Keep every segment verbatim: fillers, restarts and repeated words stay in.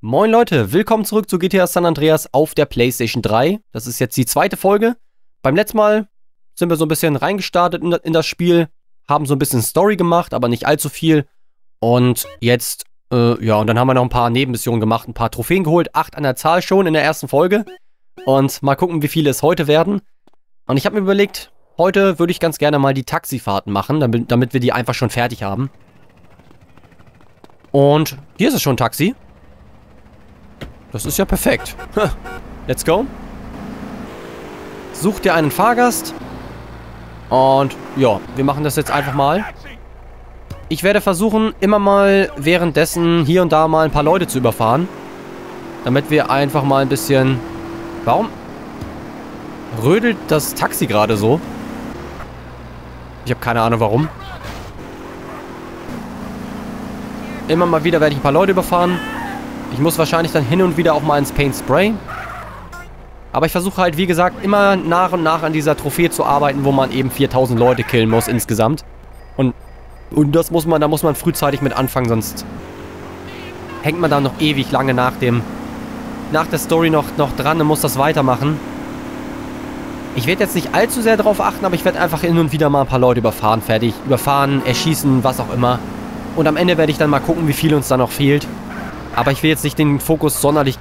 Moin Leute, willkommen zurück zu G T A San Andreas auf der PlayStation drei. Das ist jetzt die zweite Folge. Beim letzten Mal sind wir so ein bisschen reingestartet in das Spiel, haben so ein bisschen Story gemacht, aber nicht allzu viel. Und jetzt, äh, ja, und dann haben wir noch ein paar Nebenmissionen gemacht, ein paar Trophäen geholt, acht an der Zahl schon in der ersten Folge. Und mal gucken, wie viele es heute werden. Und ich habe mir überlegt, heute würde ich ganz gerne mal die Taxifahrten machen, damit, damit wir die einfach schon fertig haben. Und hier ist es schon ein Taxi. Das ist ja perfekt. Let's go. Such dir einen Fahrgast. Und ja, wir machen das jetzt einfach mal. Ich werde versuchen, immer mal währenddessen hier und da mal ein paar Leute zu überfahren. Damit wir einfach mal ein bisschen... Warum rödelt das Taxi gerade so? Ich habe keine Ahnung warum. Immer mal wieder werde ich ein paar Leute überfahren. Ich muss wahrscheinlich dann hin und wieder auch mal ins Paint Spray. Aber ich versuche halt, wie gesagt, immer nach und nach an dieser Trophäe zu arbeiten, wo man eben viertausend Leute killen muss insgesamt. Und, und das muss man, da muss man frühzeitig mit anfangen, sonst hängt man da noch ewig lange nach dem, nach der Story noch, noch dran und muss das weitermachen. Ich werde jetzt nicht allzu sehr darauf achten, aber ich werde einfach hin und wieder mal ein paar Leute überfahren, fertig. Überfahren, erschießen, was auch immer. Und am Ende werde ich dann mal gucken, wie viel uns da noch fehlt. Aber ich will jetzt nicht den Fokus sonderlich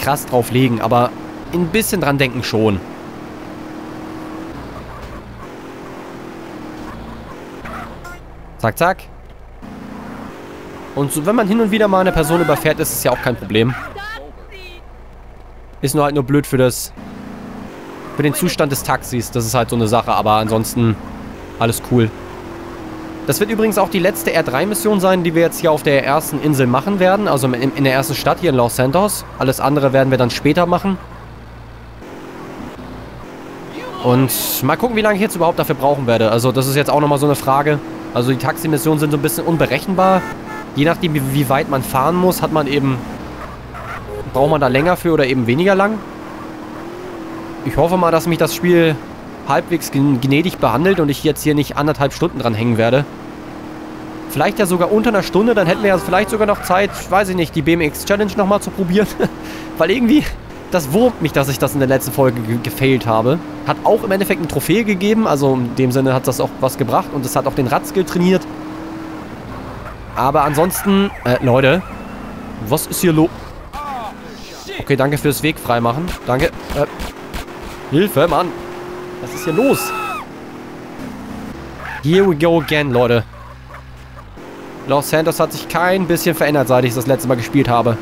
krass drauf legen, aber ein bisschen dran denken schon. Zack, zack. Und so, wenn man hin und wieder mal eine Person überfährt, ist es ja auch kein Problem. Ist nur halt nur blöd für das... für den Zustand des Taxis. Das ist halt so eine Sache, aber ansonsten alles cool. Das wird übrigens auch die letzte R drei Mission sein, die wir jetzt hier auf der ersten Insel machen werden. Also in, in der ersten Stadt hier in Los Santos. Alles andere werden wir dann später machen. Und mal gucken, wie lange ich jetzt überhaupt dafür brauchen werde. Also das ist jetzt auch nochmal so eine Frage. Also die Taxi-Missionen sind so ein bisschen unberechenbar. Je nachdem, wie, wie weit man fahren muss, hat man eben... Braucht man da länger für oder eben weniger lang. Ich hoffe mal, dass mich das Spiel... halbwegs gnädig behandelt und ich jetzt hier nicht anderthalb Stunden dran hängen werde. Vielleicht ja sogar unter einer Stunde, dann hätten wir ja vielleicht sogar noch Zeit, weiß ich nicht, die B M X Challenge nochmal zu probieren. Weil irgendwie, das wurmt mich, dass ich das in der letzten Folge ge gefailt habe. Hat auch im Endeffekt eine Trophäe gegeben, also in dem Sinne hat das auch was gebracht und es hat auch den Radskill trainiert. Aber ansonsten, äh, Leute, was ist hier los? Okay, danke fürs Weg freimachen. Danke. Äh, Hilfe, Mann. Was ist hier los? Here we go again, Leute. Los Santos hat sich kein bisschen verändert, seit ich das letzte Mal gespielt habe.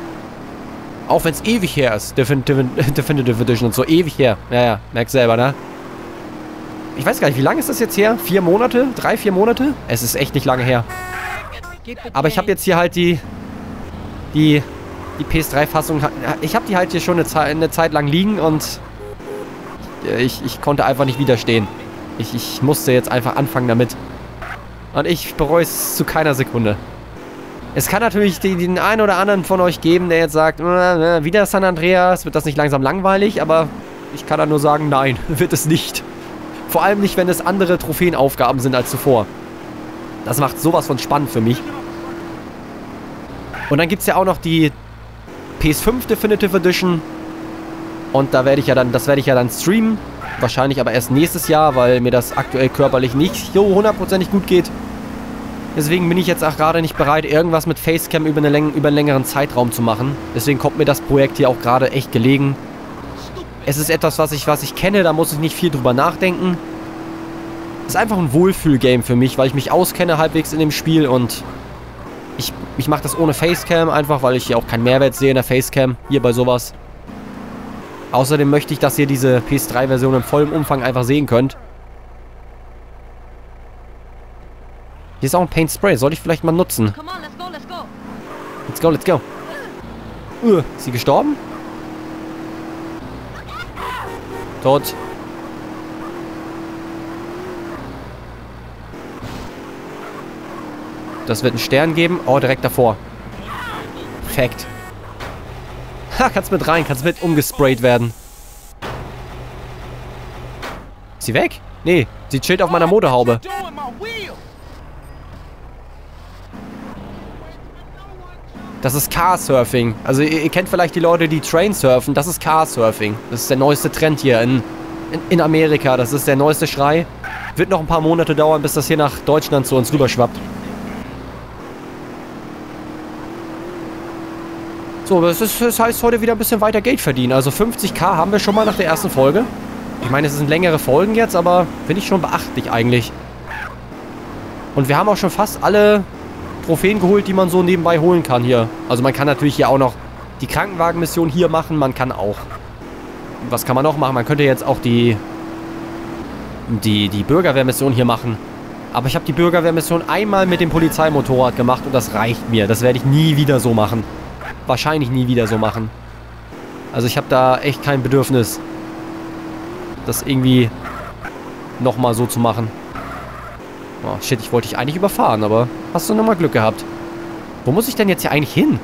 Auch wenn es ewig her ist. Definitive, Definitive Edition und so. Ewig her. Ja, ja. Merk selber, ne? Ich weiß gar nicht, wie lange ist das jetzt her? Vier Monate? Drei, vier Monate? Es ist echt nicht lange her. Aber ich habe jetzt hier halt die... Die... Die P S drei Fassung... Ich habe die halt hier schon eine, eine Zeit lang liegen und... Ich, ich konnte einfach nicht widerstehen. Ich, ich musste jetzt einfach anfangen damit. Und ich bereue es zu keiner Sekunde. Es kann natürlich den, den einen oder anderen von euch geben, der jetzt sagt, wieder San Andreas, wird das nicht langsam langweilig? Aber ich kann da nur sagen, nein, wird es nicht. Vor allem nicht, wenn es andere Trophäenaufgaben sind als zuvor. Das macht sowas von spannend für mich. Und dann gibt es ja auch noch die P S fünf Definitive Edition. Und da werde ich ja dann, das werde ich ja dann streamen. Wahrscheinlich aber erst nächstes Jahr, weil mir das aktuell körperlich nicht so hundertprozentig gut geht. Deswegen bin ich jetzt auch gerade nicht bereit, irgendwas mit Facecam über, eine, über einen längeren Zeitraum zu machen. Deswegen kommt mir das Projekt hier auch gerade echt gelegen. Es ist etwas, was ich, was ich kenne, da muss ich nicht viel drüber nachdenken. Es ist einfach ein Wohlfühl-Game für mich, weil ich mich auskenne halbwegs in dem Spiel und ich, ich mache das ohne Facecam einfach, weil ich hier auch keinen Mehrwert sehe in der Facecam, hier bei sowas. Außerdem möchte ich, dass ihr diese P S drei Version im vollen Umfang einfach sehen könnt. Hier ist auch ein Paint Spray. Soll ich vielleicht mal nutzen? Let's go, let's go. Uh, ist sie gestorben? Tot. Das wird einen Stern geben. Oh, direkt davor. Perfekt. Ha, kannst mit rein, kannst mit umgesprayt werden. Ist sie weg? Nee, sie chillt auf meiner Motorhaube. Das ist Car-Surfing. Also ihr, ihr kennt vielleicht die Leute, die Train surfen. Das ist Car-Surfing. Das ist der neueste Trend hier in, in, in Amerika. Das ist der neueste Schrei. Wird noch ein paar Monate dauern, bis das hier nach Deutschland zu uns rüberschwappt. So, das, ist, das heißt heute wieder ein bisschen weiter Geld verdienen. Also fünfzigtausend haben wir schon mal nach der ersten Folge. Ich meine, es sind längere Folgen jetzt, aber finde ich schon beachtlich eigentlich. Und wir haben auch schon fast alle Trophäen geholt, die man so nebenbei holen kann hier. Also man kann natürlich hier auch noch die Krankenwagenmission hier machen. Man kann auch... Was kann man noch machen? Man könnte jetzt auch die... Die, die Bürgerwehrmission hier machen. Aber ich habe die Bürgerwehrmission einmal mit dem Polizeimotorrad gemacht und das reicht mir. Das werde ich nie wieder so machen. Wahrscheinlich nie wieder so machen. Also ich habe da echt kein Bedürfnis, das irgendwie nochmal so zu machen. Oh, shit, ich wollte dich eigentlich überfahren, aber hast du nochmal Glück gehabt. Wo muss ich denn jetzt hier eigentlich hin?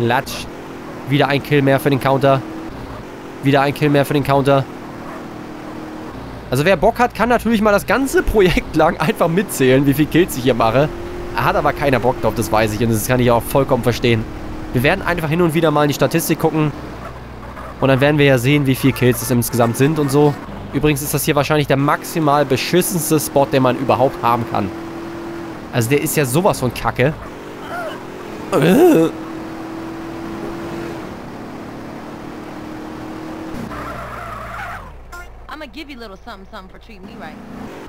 Latsch. Wieder ein Kill mehr für den Counter. Wieder ein Kill mehr für den Counter. Also wer Bock hat, kann natürlich mal das ganze Projekt lang einfach mitzählen, wie viel Kills ich hier mache. Er hat aber keiner Bock drauf, das weiß ich. Und das kann ich auch vollkommen verstehen. Wir werden einfach hin und wieder mal in die Statistik gucken. Und dann werden wir ja sehen, wie viele Kills es insgesamt sind und so. Übrigens ist das hier wahrscheinlich der maximal beschissenste Spot, den man überhaupt haben kann. Also der ist ja sowas von Kacke.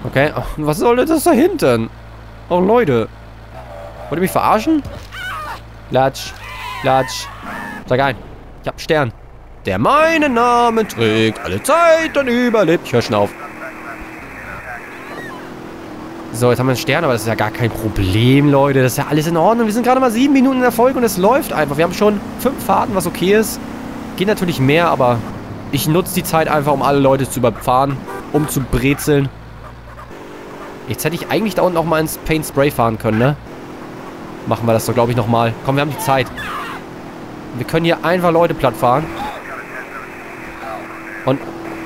Okay, was soll denn das da hinten? Oh Leute. Wollt ihr mich verarschen? Latsch, Latsch. Sag ein. Ich hab Stern. Der meinen Namen trägt, alle Zeit und überlebt. Ich hör schon auf. So, jetzt haben wir einen Stern, aber das ist ja gar kein Problem, Leute. Das ist ja alles in Ordnung. Wir sind gerade mal sieben Minuten in der Folge und es läuft einfach. Wir haben schon fünf Fahrten, was okay ist. Geht natürlich mehr, aber ich nutze die Zeit einfach, um alle Leute zu überfahren, um zu brezeln. Jetzt hätte ich eigentlich da unten auch mal ins Paint Spray fahren können, ne? Machen wir das doch, glaube ich, nochmal. Komm, wir haben die Zeit. Wir können hier einfach Leute platt fahren. Und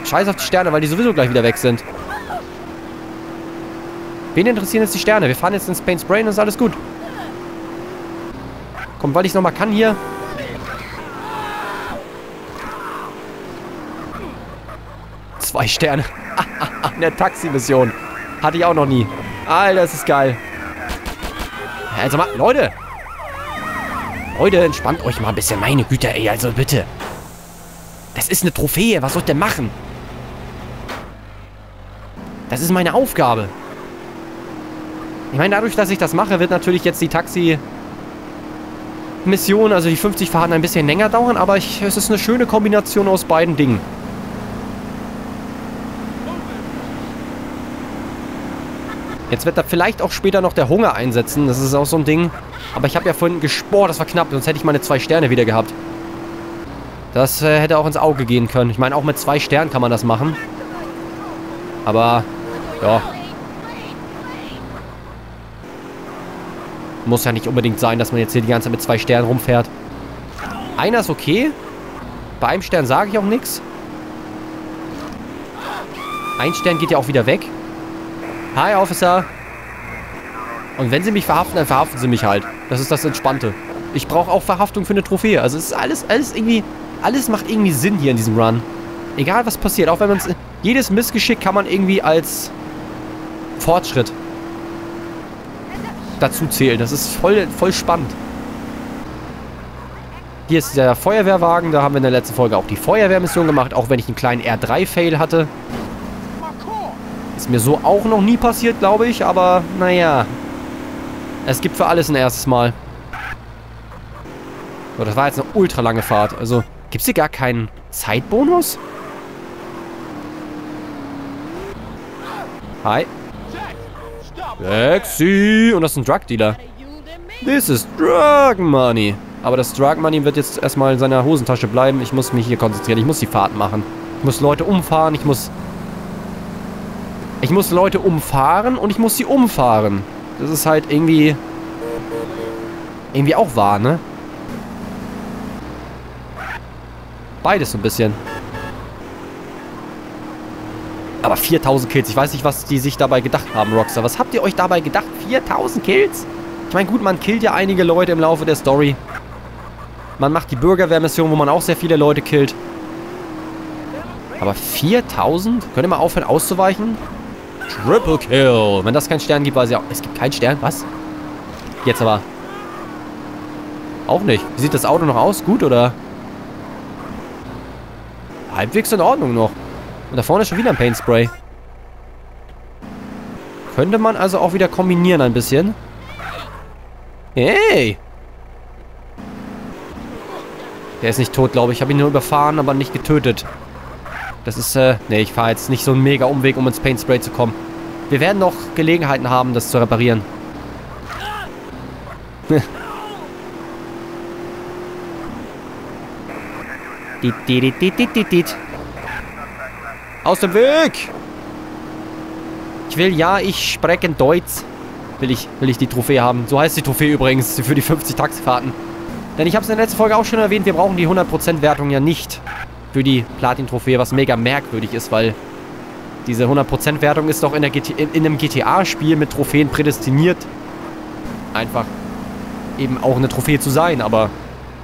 scheiß auf die Sterne, weil die sowieso gleich wieder weg sind. Wen interessieren jetzt die Sterne? Wir fahren jetzt ins Paint Spray und ist alles gut. Komm, weil ich es nochmal kann hier. Zwei Sterne. In der Taxi-Mission. Hatte ich auch noch nie. Alter, das ist geil. Also mal, Leute. Leute, entspannt euch mal ein bisschen. Meine Güte, ey, also bitte. Das ist eine Trophäe. Was soll ich denn machen? Das ist meine Aufgabe. Ich meine, dadurch, dass ich das mache, wird natürlich jetzt die Taxi-Mission, also die fünfzig Fahrten, ein bisschen länger dauern. Aber ich, es ist eine schöne Kombination aus beiden Dingen. Jetzt wird da vielleicht auch später noch der Hunger einsetzen. Das ist auch so ein Ding. Aber ich habe ja vorhin gesport, das war knapp. Sonst hätte ich meine zwei Sterne wieder gehabt. Das äh, hätte auch ins Auge gehen können. Ich meine, auch mit zwei Sternen kann man das machen. Aber, ja. Muss ja nicht unbedingt sein, dass man jetzt hier die ganze Zeit mit zwei Sternen rumfährt. Einer ist okay. Bei einem Stern sage ich auch nichts. Ein Stern geht ja auch wieder weg. Hi, Officer. Und wenn sie mich verhaften, dann verhaften sie mich halt. Das ist das Entspannte. Ich brauche auch Verhaftung für eine Trophäe. Also es ist alles, alles irgendwie, alles macht irgendwie Sinn hier in diesem Run. Egal was passiert, auch wenn man es, jedes Missgeschick kann man irgendwie als Fortschritt dazu zählen. Das ist voll, voll spannend. Hier ist der Feuerwehrwagen. Da haben wir in der letzten Folge auch die Feuerwehrmission gemacht, auch wenn ich einen kleinen R drei Fail hatte. Ist mir so auch noch nie passiert, glaube ich, aber naja. Es gibt für alles ein erstes Mal. So, das war jetzt eine ultra lange Fahrt. Also, gibt es hier gar keinen Zeitbonus? Hi. Taxi! Und das ist ein Drug-Dealer. This is Drug Money. Aber das Drug Money wird jetzt erstmal in seiner Hosentasche bleiben. Ich muss mich hier konzentrieren. Ich muss die Fahrt machen. Ich muss Leute umfahren. Ich muss... Ich muss Leute umfahren und ich muss sie umfahren. Das ist halt irgendwie... Irgendwie auch wahr, ne? Beides so ein bisschen. Aber viertausend Kills. Ich weiß nicht, was die sich dabei gedacht haben, Rockstar. Was habt ihr euch dabei gedacht? viertausend Kills? Ich meine, gut, man killt ja einige Leute im Laufe der Story. Man macht die Bürgerwehrmission, wo man auch sehr viele Leute killt. Aber viertausend? Könnt ihr mal aufhören auszuweichen? Triple Kill. Wenn das keinen Stern gibt, weiß ich auch... Es gibt keinen Stern? Was? Jetzt aber. Auch nicht. Wie sieht das Auto noch aus? Gut, oder? Halbwegs in Ordnung noch. Und da vorne ist schon wieder ein Paint Spray. Könnte man also auch wieder kombinieren ein bisschen. Hey! Der ist nicht tot, glaube ich. Ich habe ihn nur überfahren, aber nicht getötet. Das ist, äh... Ne, ich fahre jetzt nicht so einen mega Umweg, um ins Paint Spray zu kommen. Wir werden noch Gelegenheiten haben, das zu reparieren. Dit, dit, dit, dit, dit, dit. Aus dem Weg! Ich will, ja, ich spreche Deutsch. Will ich, will ich die Trophäe haben. So heißt die Trophäe übrigens für die fünfzig Taxifahrten. Denn ich habe es in der letzten Folge auch schon erwähnt, wir brauchen die hundert Prozent Wertung ja nicht für die Platin-Trophäe, was mega merkwürdig ist, weil diese hundert Prozent Wertung ist doch in, der G T A, in, in einem G T A-Spiel mit Trophäen prädestiniert, einfach eben auch eine Trophäe zu sein. Aber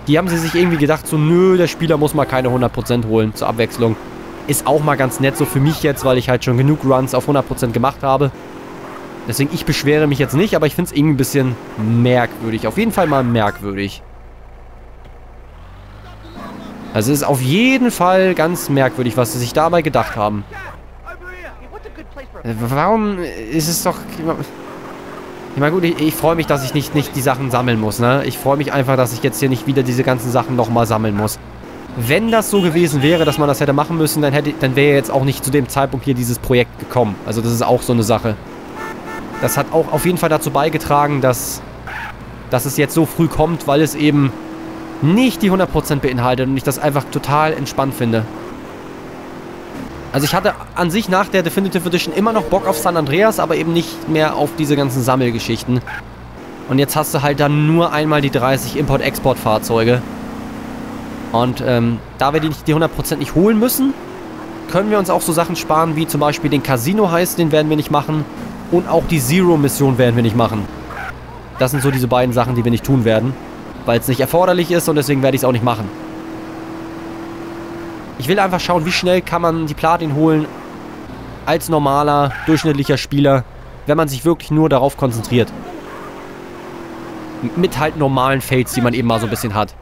die haben sie sich irgendwie gedacht, so nö, der Spieler muss mal keine hundert Prozent holen zur Abwechslung. Ist auch mal ganz nett so für mich jetzt, weil ich halt schon genug Runs auf hundert Prozent gemacht habe. Deswegen, ich beschwere mich jetzt nicht, aber ich finde es irgendwie ein bisschen merkwürdig. Auf jeden Fall mal merkwürdig. Also es ist auf jeden Fall ganz merkwürdig, was sie sich dabei gedacht haben. Warum ist es doch... Ich meine, gut, ich, ich freue mich, dass ich nicht, nicht die Sachen sammeln muss, ne? Ich freue mich einfach, dass ich jetzt hier nicht wieder diese ganzen Sachen nochmal sammeln muss. Wenn das so gewesen wäre, dass man das hätte machen müssen, dann, hätte, dann wäre jetzt auch nicht zu dem Zeitpunkt hier dieses Projekt gekommen. Also das ist auch so eine Sache. Das hat auch auf jeden Fall dazu beigetragen, dass, dass es jetzt so früh kommt, weil es eben nicht die hundert Prozent beinhaltet und ich das einfach total entspannt finde. Also ich hatte an sich nach der Definitive Edition immer noch Bock auf San Andreas, aber eben nicht mehr auf diese ganzen Sammelgeschichten. Und jetzt hast du halt dann nur einmal die dreißig Import-Export-Fahrzeuge. Und ähm, da wir die, die hundert Prozent nicht holen müssen, können wir uns auch so Sachen sparen, wie zum Beispiel den Casino-Heist, den werden wir nicht machen. Und auch die Zero-Mission werden wir nicht machen. Das sind so diese beiden Sachen, die wir nicht tun werden. Weil es nicht erforderlich ist und deswegen werde ich es auch nicht machen. Ich will einfach schauen, wie schnell kann man die Platin holen als normaler, durchschnittlicher Spieler, wenn man sich wirklich nur darauf konzentriert. Mit halt normalen Fates, die man eben mal so ein bisschen hat.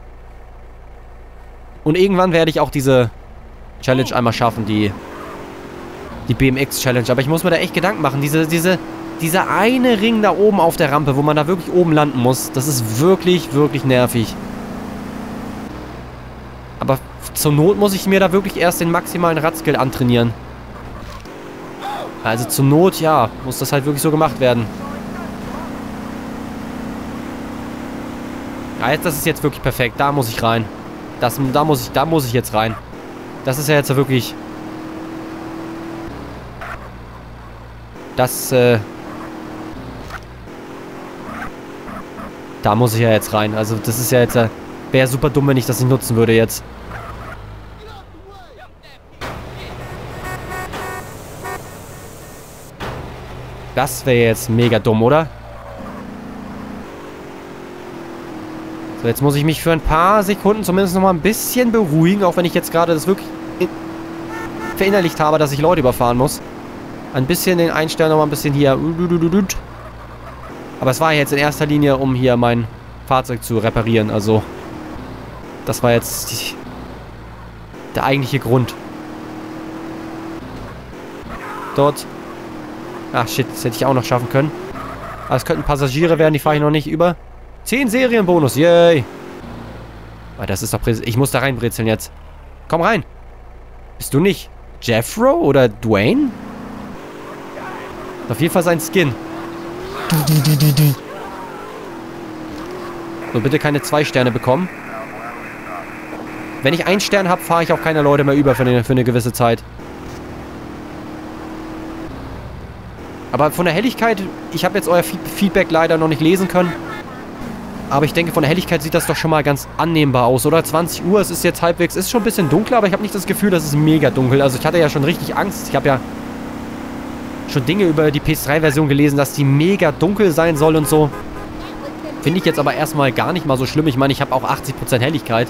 Und irgendwann werde ich auch diese Challenge einmal schaffen, die... Die B M X Challenge, aber ich muss mir da echt Gedanken machen. Diese, diese, dieser eine Ring da oben auf der Rampe, wo man da wirklich oben landen muss, das ist wirklich, wirklich nervig. Aber zur Not muss ich mir da wirklich erst den maximalen Radskill antrainieren. Also zur Not, ja, muss das halt wirklich so gemacht werden. Ja, jetzt, das ist jetzt wirklich perfekt. Da muss ich rein. Das, da muss ich, da muss ich jetzt rein. Das ist ja jetzt wirklich... Das, äh... Da muss ich ja jetzt rein. Also, das ist ja jetzt... Äh, wäre super dumm, wenn ich das nicht nutzen würde jetzt. Das wäre jetzt mega dumm, oder? So, jetzt muss ich mich für ein paar Sekunden zumindest nochmal ein bisschen beruhigen, auch wenn ich jetzt gerade das wirklich verinnerlicht habe, dass ich Leute überfahren muss. Ein bisschen den Einstellen nochmal ein bisschen hier. Aber es war jetzt in erster Linie, um hier mein Fahrzeug zu reparieren. Also, das war jetzt die, der eigentliche Grund. Dort. Ach shit, das hätte ich auch noch schaffen können. Aber es könnten Passagiere werden, die fahre ich noch nicht über. zehn Serienbonus, yay! Aber das ist doch... Ich muss da reinbrezeln jetzt. Komm rein! Bist du nicht Jeffro oder Dwayne? Auf jeden Fall sein Skin. So, bitte keine zwei Sterne bekommen. Wenn ich einen Stern habe, fahre ich auch keine Leute mehr über für eine, für eine gewisse Zeit. Aber von der Helligkeit, ich habe jetzt euer Feedback leider noch nicht lesen können. Aber ich denke, von der Helligkeit sieht das doch schon mal ganz annehmbar aus, oder? zwanzig Uhr, es ist jetzt halbwegs, ist schon ein bisschen dunkler, aber ich habe nicht das Gefühl, dass es mega dunkel ist. Also ich hatte ja schon richtig Angst. Ich habe ja... schon Dinge über die P S drei Version gelesen, dass die mega dunkel sein soll und so. Finde ich jetzt aber erstmal gar nicht mal so schlimm. Ich meine, ich habe auch achtzig Prozent Helligkeit.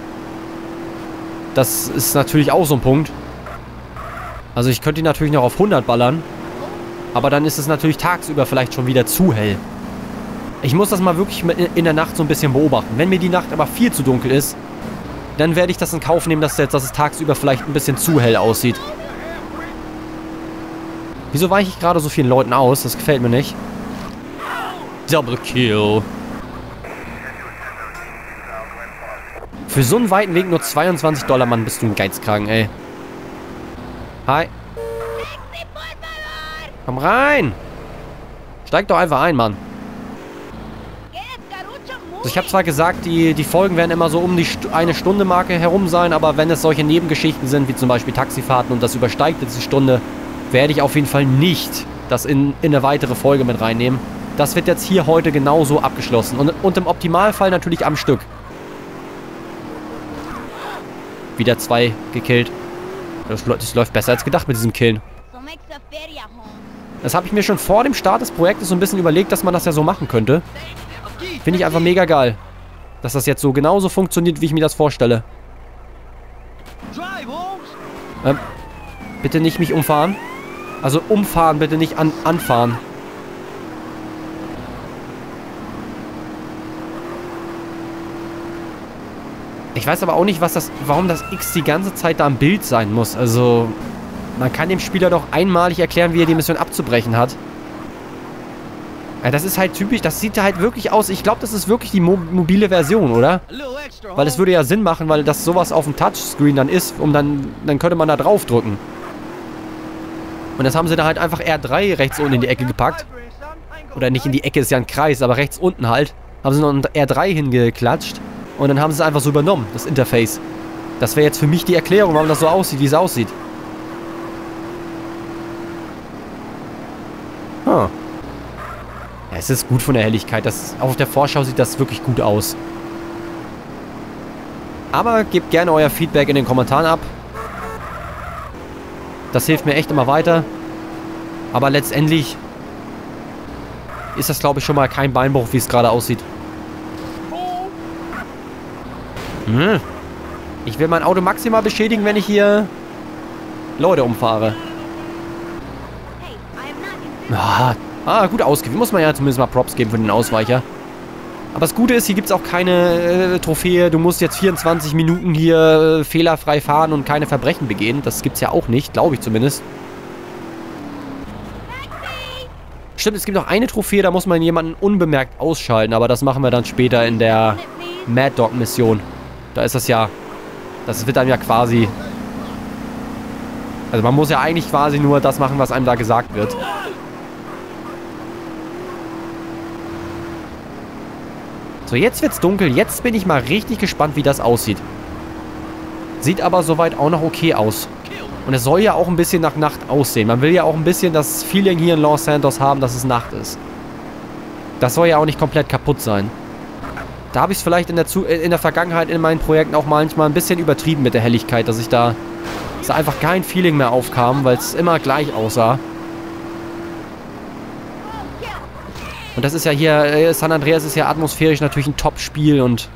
Das ist natürlich auch so ein Punkt. Also ich könnte ihn natürlich noch auf hundert ballern. Aber dann ist es natürlich tagsüber vielleicht schon wieder zu hell. Ich muss das mal wirklich in der Nacht so ein bisschen beobachten. Wenn mir die Nacht aber viel zu dunkel ist, dann werde ich das in Kauf nehmen, dass, jetzt, dass es tagsüber vielleicht ein bisschen zu hell aussieht. Wieso weiche ich gerade so vielen Leuten aus? Das gefällt mir nicht. Double Kill. Für so einen weiten Weg nur zweiundzwanzig Dollar, Mann, bist du ein Geizkragen, ey. Hi. Komm rein. Steig doch einfach ein, Mann. Also ich habe zwar gesagt, die, die Folgen werden immer so um die St- eine Stunde Marke herum sein, aber wenn es solche Nebengeschichten sind, wie zum Beispiel Taxifahrten und das übersteigt jetzt die Stunde, werde ich auf jeden Fall nicht das in, in eine weitere Folge mit reinnehmen. Das wird jetzt hier heute genauso abgeschlossen und, und im Optimalfall natürlich am Stück. Wieder zwei gekillt. Das, das läuft besser als gedacht mit diesem Killen. Das habe ich mir schon vor dem Start des Projektes so ein bisschen überlegt, dass man das ja so machen könnte. Finde ich einfach mega geil. Dass das jetzt so genauso funktioniert, wie ich mir das vorstelle. Ähm, bitte nicht mich umfahren. Also umfahren, bitte nicht an, anfahren. Ich weiß aber auch nicht, was das, warum das X die ganze Zeit da im Bild sein muss. Also, man kann dem Spieler doch einmalig erklären, wie er die Mission abzubrechen hat. Ja, das ist halt typisch, das sieht halt wirklich aus. Ich glaube, das ist wirklich die mo mobile Version, oder? Weil es würde ja Sinn machen, weil das sowas auf dem Touchscreen dann ist, um dann, dann könnte man da drauf drücken. Und das haben sie da halt einfach R drei rechts unten in die Ecke gepackt. Oder nicht in die Ecke, ist ja ein Kreis, aber rechts unten halt. Haben sie noch ein R drei hingeklatscht. Und dann haben sie es einfach so übernommen, das Interface. Das wäre jetzt für mich die Erklärung, warum das so aussieht, wie es aussieht. Hm. Ja, es ist gut von der Helligkeit. Das, auf der Vorschau sieht das wirklich gut aus. Aber gebt gerne euer Feedback in den Kommentaren ab. Das hilft mir echt immer weiter. Aber letztendlich ist das, glaube ich, schon mal kein Beinbruch, wie es gerade aussieht. Ich will mein Auto maximal beschädigen, wenn ich hier Leute umfahre. Ah, ah gut ausgewichen. Muss man ja zumindest mal Props geben für den Ausweicher. Aber das Gute ist, hier gibt es auch keine äh, Trophäe. Du musst jetzt vierundzwanzig Minuten hier äh, fehlerfrei fahren und keine Verbrechen begehen. Das gibt es ja auch nicht, glaube ich zumindest. Stimmt, es gibt auch eine Trophäe, da muss man jemanden unbemerkt ausschalten. Aber das machen wir dann später in der Mad Dog Mission. Da ist das ja, das wird dann ja quasi, also man muss ja eigentlich quasi nur das machen, was einem da gesagt wird. So, jetzt wird's dunkel, jetzt bin ich mal richtig gespannt, wie das aussieht. Sieht aber soweit auch noch okay aus. Und es soll ja auch ein bisschen nach Nacht aussehen. Man will ja auch ein bisschen das Feeling hier in Los Santos haben, dass es Nacht ist. Das soll ja auch nicht komplett kaputt sein. Da habe ich es vielleicht in der, Zu in der Vergangenheit in meinen Projekten auch manchmal ein bisschen übertrieben mit der Helligkeit, dass ich da, dass da einfach kein Feeling mehr aufkam, weil es immer gleich aussah. Und das ist ja hier, äh, San Andreas ist ja atmosphärisch natürlich ein Top-Spiel und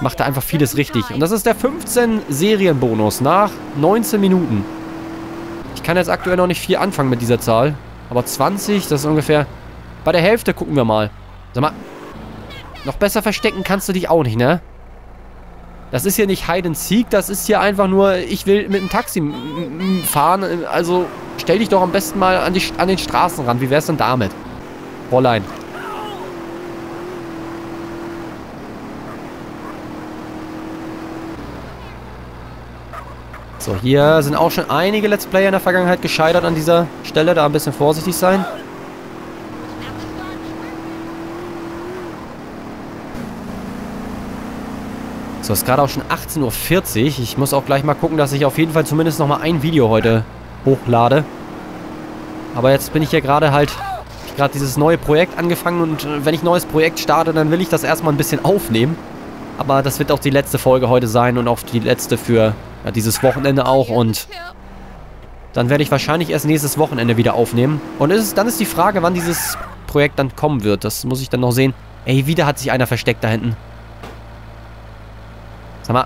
macht da einfach vieles richtig. Und das ist der fünfzehn Serienbonus nach neunzehn Minuten. Ich kann jetzt aktuell noch nicht viel anfangen mit dieser Zahl, aber zwanzig, das ist ungefähr bei der Hälfte, gucken wir mal. Sag mal, noch besser verstecken kannst du dich auch nicht, ne? Das ist hier nicht Hide and Seek, das ist hier einfach nur, ich will mit dem Taxi fahren, also stell dich doch am besten mal an, die, an den Straßenrand. Wie wär's denn damit? Fräulein. So, hier sind auch schon einige Let's Player in der Vergangenheit gescheitert an dieser Stelle, da ein bisschen vorsichtig sein. So, es ist gerade auch schon achtzehn Uhr vierzig. Ich muss auch gleich mal gucken, dass ich auf jeden Fall zumindest noch mal ein Video heute hochlade. Aber jetzt bin ich ja gerade halt, ich gerade dieses neue Projekt angefangen und wenn ich ein neues Projekt starte, dann will ich das erstmal ein bisschen aufnehmen. Aber das wird auch die letzte Folge heute sein und auch die letzte für ja, dieses Wochenende auch. Und dann werde ich wahrscheinlich erst nächstes Wochenende wieder aufnehmen. Und ist, dann ist die Frage, wann dieses Projekt dann kommen wird. Das muss ich dann noch sehen. Ey, wieder hat sich einer versteckt da hinten. Sag mal,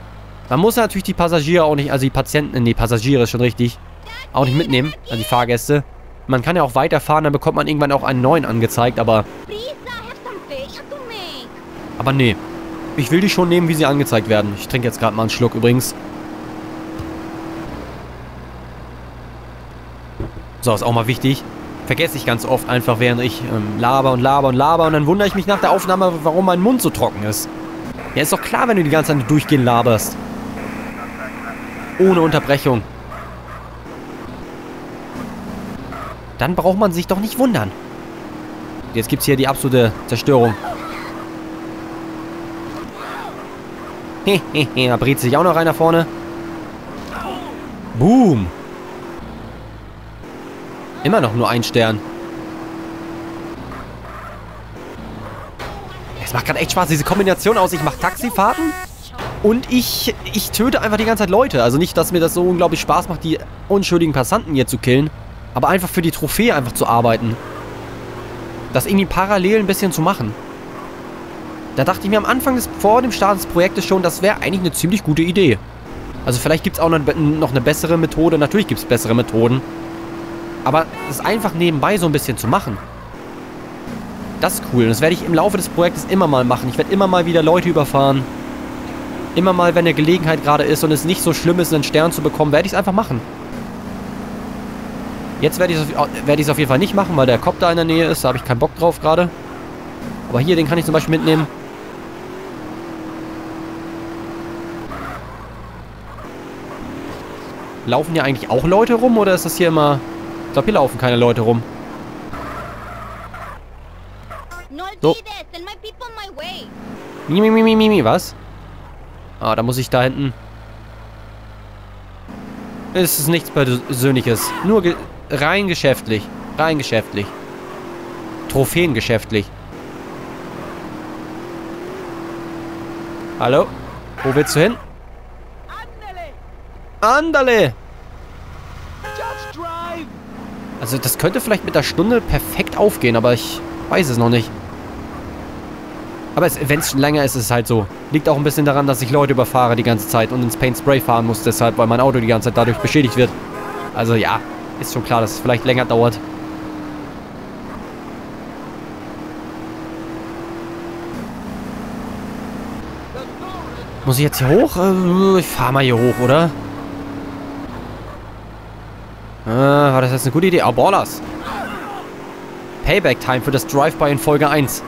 man muss natürlich die Passagiere auch nicht, also die Patienten, nee, Passagiere ist schon richtig, auch nicht mitnehmen, also die Fahrgäste. Man kann ja auch weiterfahren, dann bekommt man irgendwann auch einen neuen angezeigt, aber... Aber nee, ich will die schon nehmen, wie sie angezeigt werden. Ich trinke jetzt gerade mal einen Schluck übrigens. So, ist auch mal wichtig. Vergesse ich ganz oft einfach, während ich ähm, laber und laber und laber. Und dann wundere ich mich nach der Aufnahme, warum mein Mund so trocken ist. Ja, ist doch klar, wenn du die ganze Zeit durchgehend laberst. Ohne Unterbrechung. Dann braucht man sich doch nicht wundern. Jetzt gibt's hier die absolute Zerstörung. Hehehe, da brät sich auch noch einer vorne. Boom. Immer noch nur ein Stern. Es macht gerade echt Spaß, diese Kombination aus, ich mache Taxifahrten und ich, ich töte einfach die ganze Zeit Leute. Also nicht, dass mir das so unglaublich Spaß macht, die unschuldigen Passanten hier zu killen, aber einfach für die Trophäe einfach zu arbeiten. Das irgendwie parallel ein bisschen zu machen. Da dachte ich mir am Anfang des, vor dem Start des Projektes schon, das wäre eigentlich eine ziemlich gute Idee. Also vielleicht gibt es auch noch, noch eine bessere Methode. Natürlich gibt es bessere Methoden. Aber das einfach nebenbei so ein bisschen zu machen, das ist cool. Und das werde ich im Laufe des Projektes immer mal machen. Ich werde immer mal wieder Leute überfahren. Immer mal, wenn eine Gelegenheit gerade ist und es nicht so schlimm ist, einen Stern zu bekommen, werde ich es einfach machen. Jetzt werde ich es auf, werde ich es auf jeden Fall nicht machen, weil der Cop da in der Nähe ist. Da habe ich keinen Bock drauf gerade. Aber hier, den kann ich zum Beispiel mitnehmen. Laufen hier eigentlich auch Leute rum oder ist das hier immer... Ich glaube, hier laufen keine Leute rum. So. Mimi, mimi, mimi, was? Ah, da muss ich da hinten. Es ist nichts Persönliches. Nur ge rein geschäftlich. Rein geschäftlich. Trophäen geschäftlich. Hallo? Wo willst du hin? Andale! Also das könnte vielleicht mit der Stunde perfekt aufgehen, aber ich weiß es noch nicht. Aber wenn es länger ist, ist es halt so. Liegt auch ein bisschen daran, dass ich Leute überfahre die ganze Zeit und ins Paint Spray fahren muss deshalb, weil mein Auto die ganze Zeit dadurch beschädigt wird. Also ja, ist schon klar, dass es vielleicht länger dauert. Muss ich jetzt hier hoch? Ich fahre mal hier hoch, oder? Äh, war das jetzt eine gute Idee? Ah, Ballers. Payback-Time für das Drive-By in Folge eins.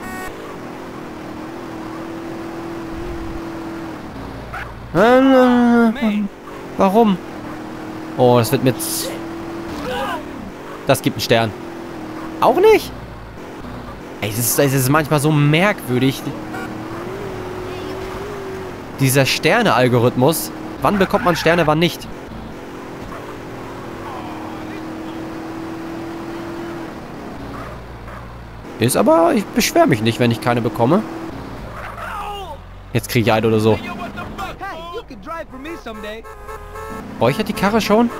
Äh, äh, warum? Oh, das wird mit... Das gibt einen Stern. Auch nicht? Ey, es ist, es ist manchmal so merkwürdig. Dieser Sterne-Algorithmus. Wann bekommt man Sterne, wann nicht? Ist aber, ich beschwere mich nicht, wenn ich keine bekomme. Jetzt kriege ich einen oder so. Räuchert die Karre schon?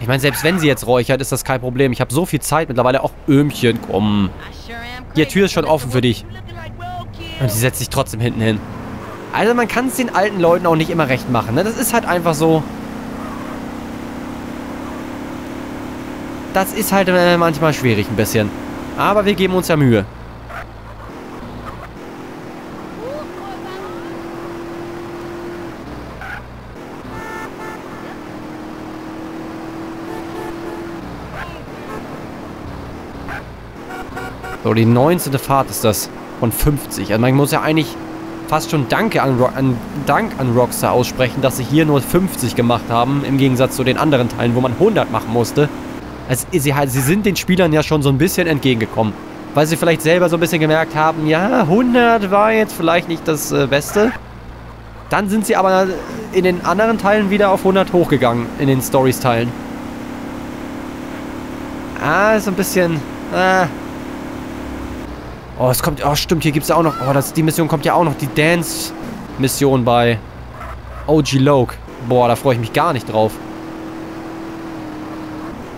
Ich meine, selbst wenn sie jetzt räuchert, ist das kein Problem. Ich habe so viel Zeit mittlerweile. Auch Öhmchen, komm. Die Tür ist schon offen für dich. Und sie setzt sich trotzdem hinten hin. Also man kann es den alten Leuten auch nicht immer recht machen, ne? Das ist halt einfach so... Das ist halt manchmal schwierig ein bisschen. Aber wir geben uns ja Mühe. So, die neunzehnte Fahrt ist das. Von fünfzig. Also man muss ja eigentlich fast schon Danke an, Ro an, Dank an Rockstar aussprechen, dass sie hier nur fünfzig gemacht haben. Im Gegensatz zu den anderen Teilen, wo man hundert machen musste. Also sie, sie sind den Spielern ja schon so ein bisschen entgegengekommen, weil sie vielleicht selber so ein bisschen gemerkt haben, ja, hundert war jetzt vielleicht nicht das äh, Beste. Dann sind sie aber in den anderen Teilen wieder auf hundert hochgegangen, in den Stories-Teilen. Ah, so ein bisschen... Ah. Oh, es kommt... Oh, stimmt, hier gibt es auch noch... Oh, das, die Mission kommt ja auch noch, die Dance-Mission bei O G Loke. Boah, da freue ich mich gar nicht drauf.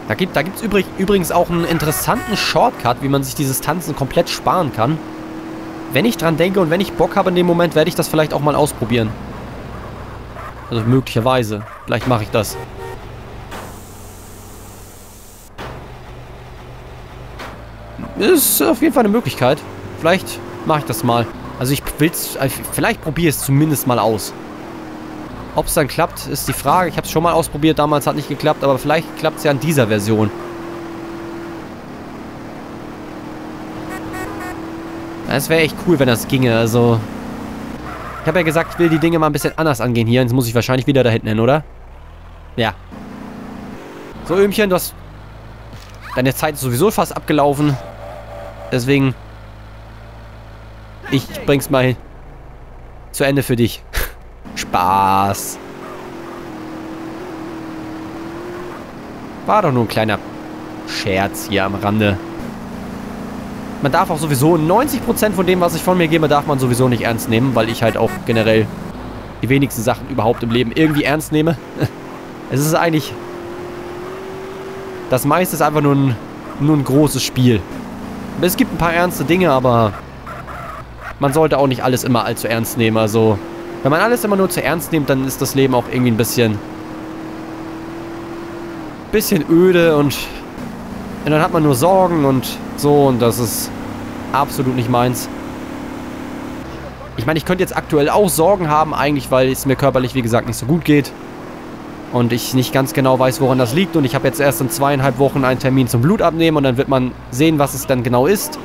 Da gibt es übrig, übrigens auch einen interessanten Shortcut, wie man sich dieses Tanzen komplett sparen kann. Wenn ich dran denke und wenn ich Bock habe in dem Moment, werde ich das vielleicht auch mal ausprobieren. Also möglicherweise. Vielleicht mache ich das. Ist auf jeden Fall eine Möglichkeit. Vielleicht mache ich das mal. Also ich will's, vielleicht probiere es zumindest mal aus. Ob es dann klappt, ist die Frage. Ich habe es schon mal ausprobiert, damals hat nicht geklappt, aber vielleicht klappt es ja in dieser Version. Es wäre echt cool, wenn das ginge, also... Ich habe ja gesagt, ich will die Dinge mal ein bisschen anders angehen hier. Jetzt muss ich wahrscheinlich wieder da hinten hin, oder? Ja. So, Öhmchen, du hast... Deine Zeit ist sowieso fast abgelaufen. Deswegen... Ich bring's mal zu Ende für dich. Spaß. War doch nur ein kleiner Scherz hier am Rande. Man darf auch sowieso neunzig Prozent von dem, was ich von mir gebe, darf man sowieso nicht ernst nehmen, weil ich halt auch generell die wenigsten Sachen überhaupt im Leben irgendwie ernst nehme. Es ist eigentlich... Das meiste ist einfach nur ein, nur ein großes Spiel. Es gibt ein paar ernste Dinge, aber... Man sollte auch nicht alles immer allzu ernst nehmen, also... Wenn man alles immer nur zu ernst nimmt, dann ist das Leben auch irgendwie ein bisschen... Bisschen öde und... Und dann hat man nur Sorgen und so und das ist absolut nicht meins. Ich meine, ich könnte jetzt aktuell auch Sorgen haben eigentlich, weil es mir körperlich, wie gesagt, nicht so gut geht. Und ich nicht ganz genau weiß, woran das liegt. Und ich habe jetzt erst in zweieinhalb Wochen einen Termin zum Blut abnehmen und dann wird man sehen, was es dann genau ist.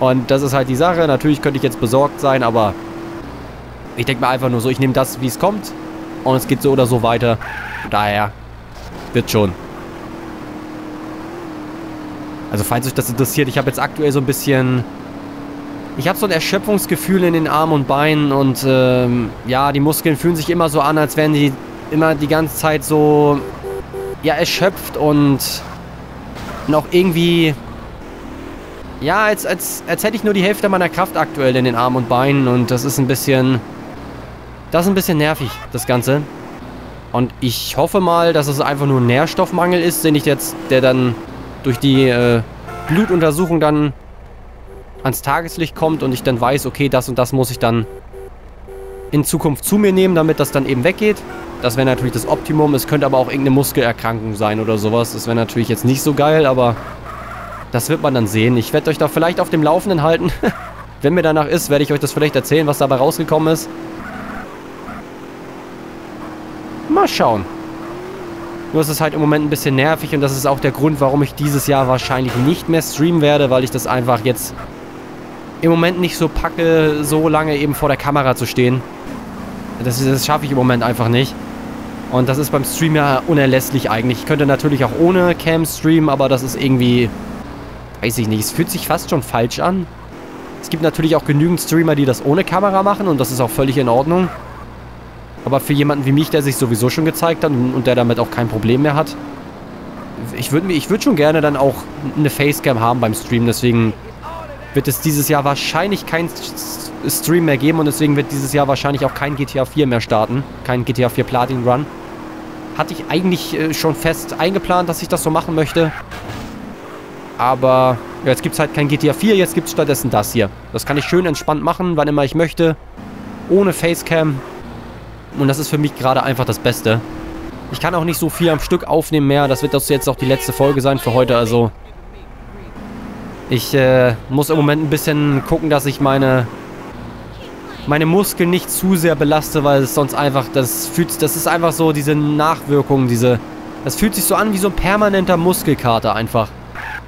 Und das ist halt die Sache. Natürlich könnte ich jetzt besorgt sein, aber... Ich denke mir einfach nur so, ich nehme das, wie es kommt. Und es geht so oder so weiter. Daher wird schon. Also falls euch das interessiert, ich habe jetzt aktuell so ein bisschen... Ich habe so ein Erschöpfungsgefühl in den Armen und Beinen. Und ähm, ja, die Muskeln fühlen sich immer so an, als wären die immer die ganze Zeit so... Ja, erschöpft und... Und auch irgendwie... Ja, als, als, als hätte ich nur die Hälfte meiner Kraft aktuell in den Armen und Beinen. Und das ist ein bisschen... Das ist ein bisschen nervig, das Ganze. Und ich hoffe mal, dass es einfach nur ein Nährstoffmangel ist, den ich jetzt, der dann durch die äh, Blutuntersuchung dann ans Tageslicht kommt und ich dann weiß, okay, das und das muss ich dann in Zukunft zu mir nehmen, damit das dann eben weggeht. Das wäre natürlich das Optimum. Es könnte aber auch irgendeine Muskelerkrankung sein oder sowas. Das wäre natürlich jetzt nicht so geil, aber das wird man dann sehen. Ich werde euch da vielleicht auf dem Laufenden halten. Wenn mir danach ist, werde ich euch das vielleicht erzählen, was dabei rausgekommen ist. Mal schauen. Nur ist es halt im Moment ein bisschen nervig und das ist auch der Grund, warum ich dieses Jahr wahrscheinlich nicht mehr streamen werde, weil ich das einfach jetzt im Moment nicht so packe, so lange eben vor der Kamera zu stehen. Das, das schaffe ich im Moment einfach nicht. Und das ist beim Stream ja unerlässlich eigentlich. Ich könnte natürlich auch ohne Cam streamen, aber das ist irgendwie... Weiß ich nicht, es fühlt sich fast schon falsch an. Es gibt natürlich auch genügend Streamer, die das ohne Kamera machen und das ist auch völlig in Ordnung. Aber für jemanden wie mich, der sich sowieso schon gezeigt hat und der damit auch kein Problem mehr hat, ich würde ich würd schon gerne dann auch eine Facecam haben beim Stream. Deswegen wird es dieses Jahr wahrscheinlich keinen Stream mehr geben und deswegen wird dieses Jahr wahrscheinlich auch kein GTA vier mehr starten. Kein GTA vier Platin Run. Hatte ich eigentlich schon fest eingeplant, dass ich das so machen möchte. Aber jetzt gibt es halt kein GTA vier, jetzt gibt es stattdessen das hier. Das kann ich schön entspannt machen, wann immer ich möchte. Ohne Facecam. Und das ist für mich gerade einfach das Beste. Ich kann auch nicht so viel am Stück aufnehmen mehr. Das wird das jetzt auch die letzte Folge sein für heute. Also ich äh, muss im Moment ein bisschen gucken, dass ich meine meine Muskeln nicht zu sehr belaste, weil es sonst einfach das fühlt. Das ist einfach so diese Nachwirkung, diese. Das fühlt sich so an wie so ein permanenter Muskelkater einfach.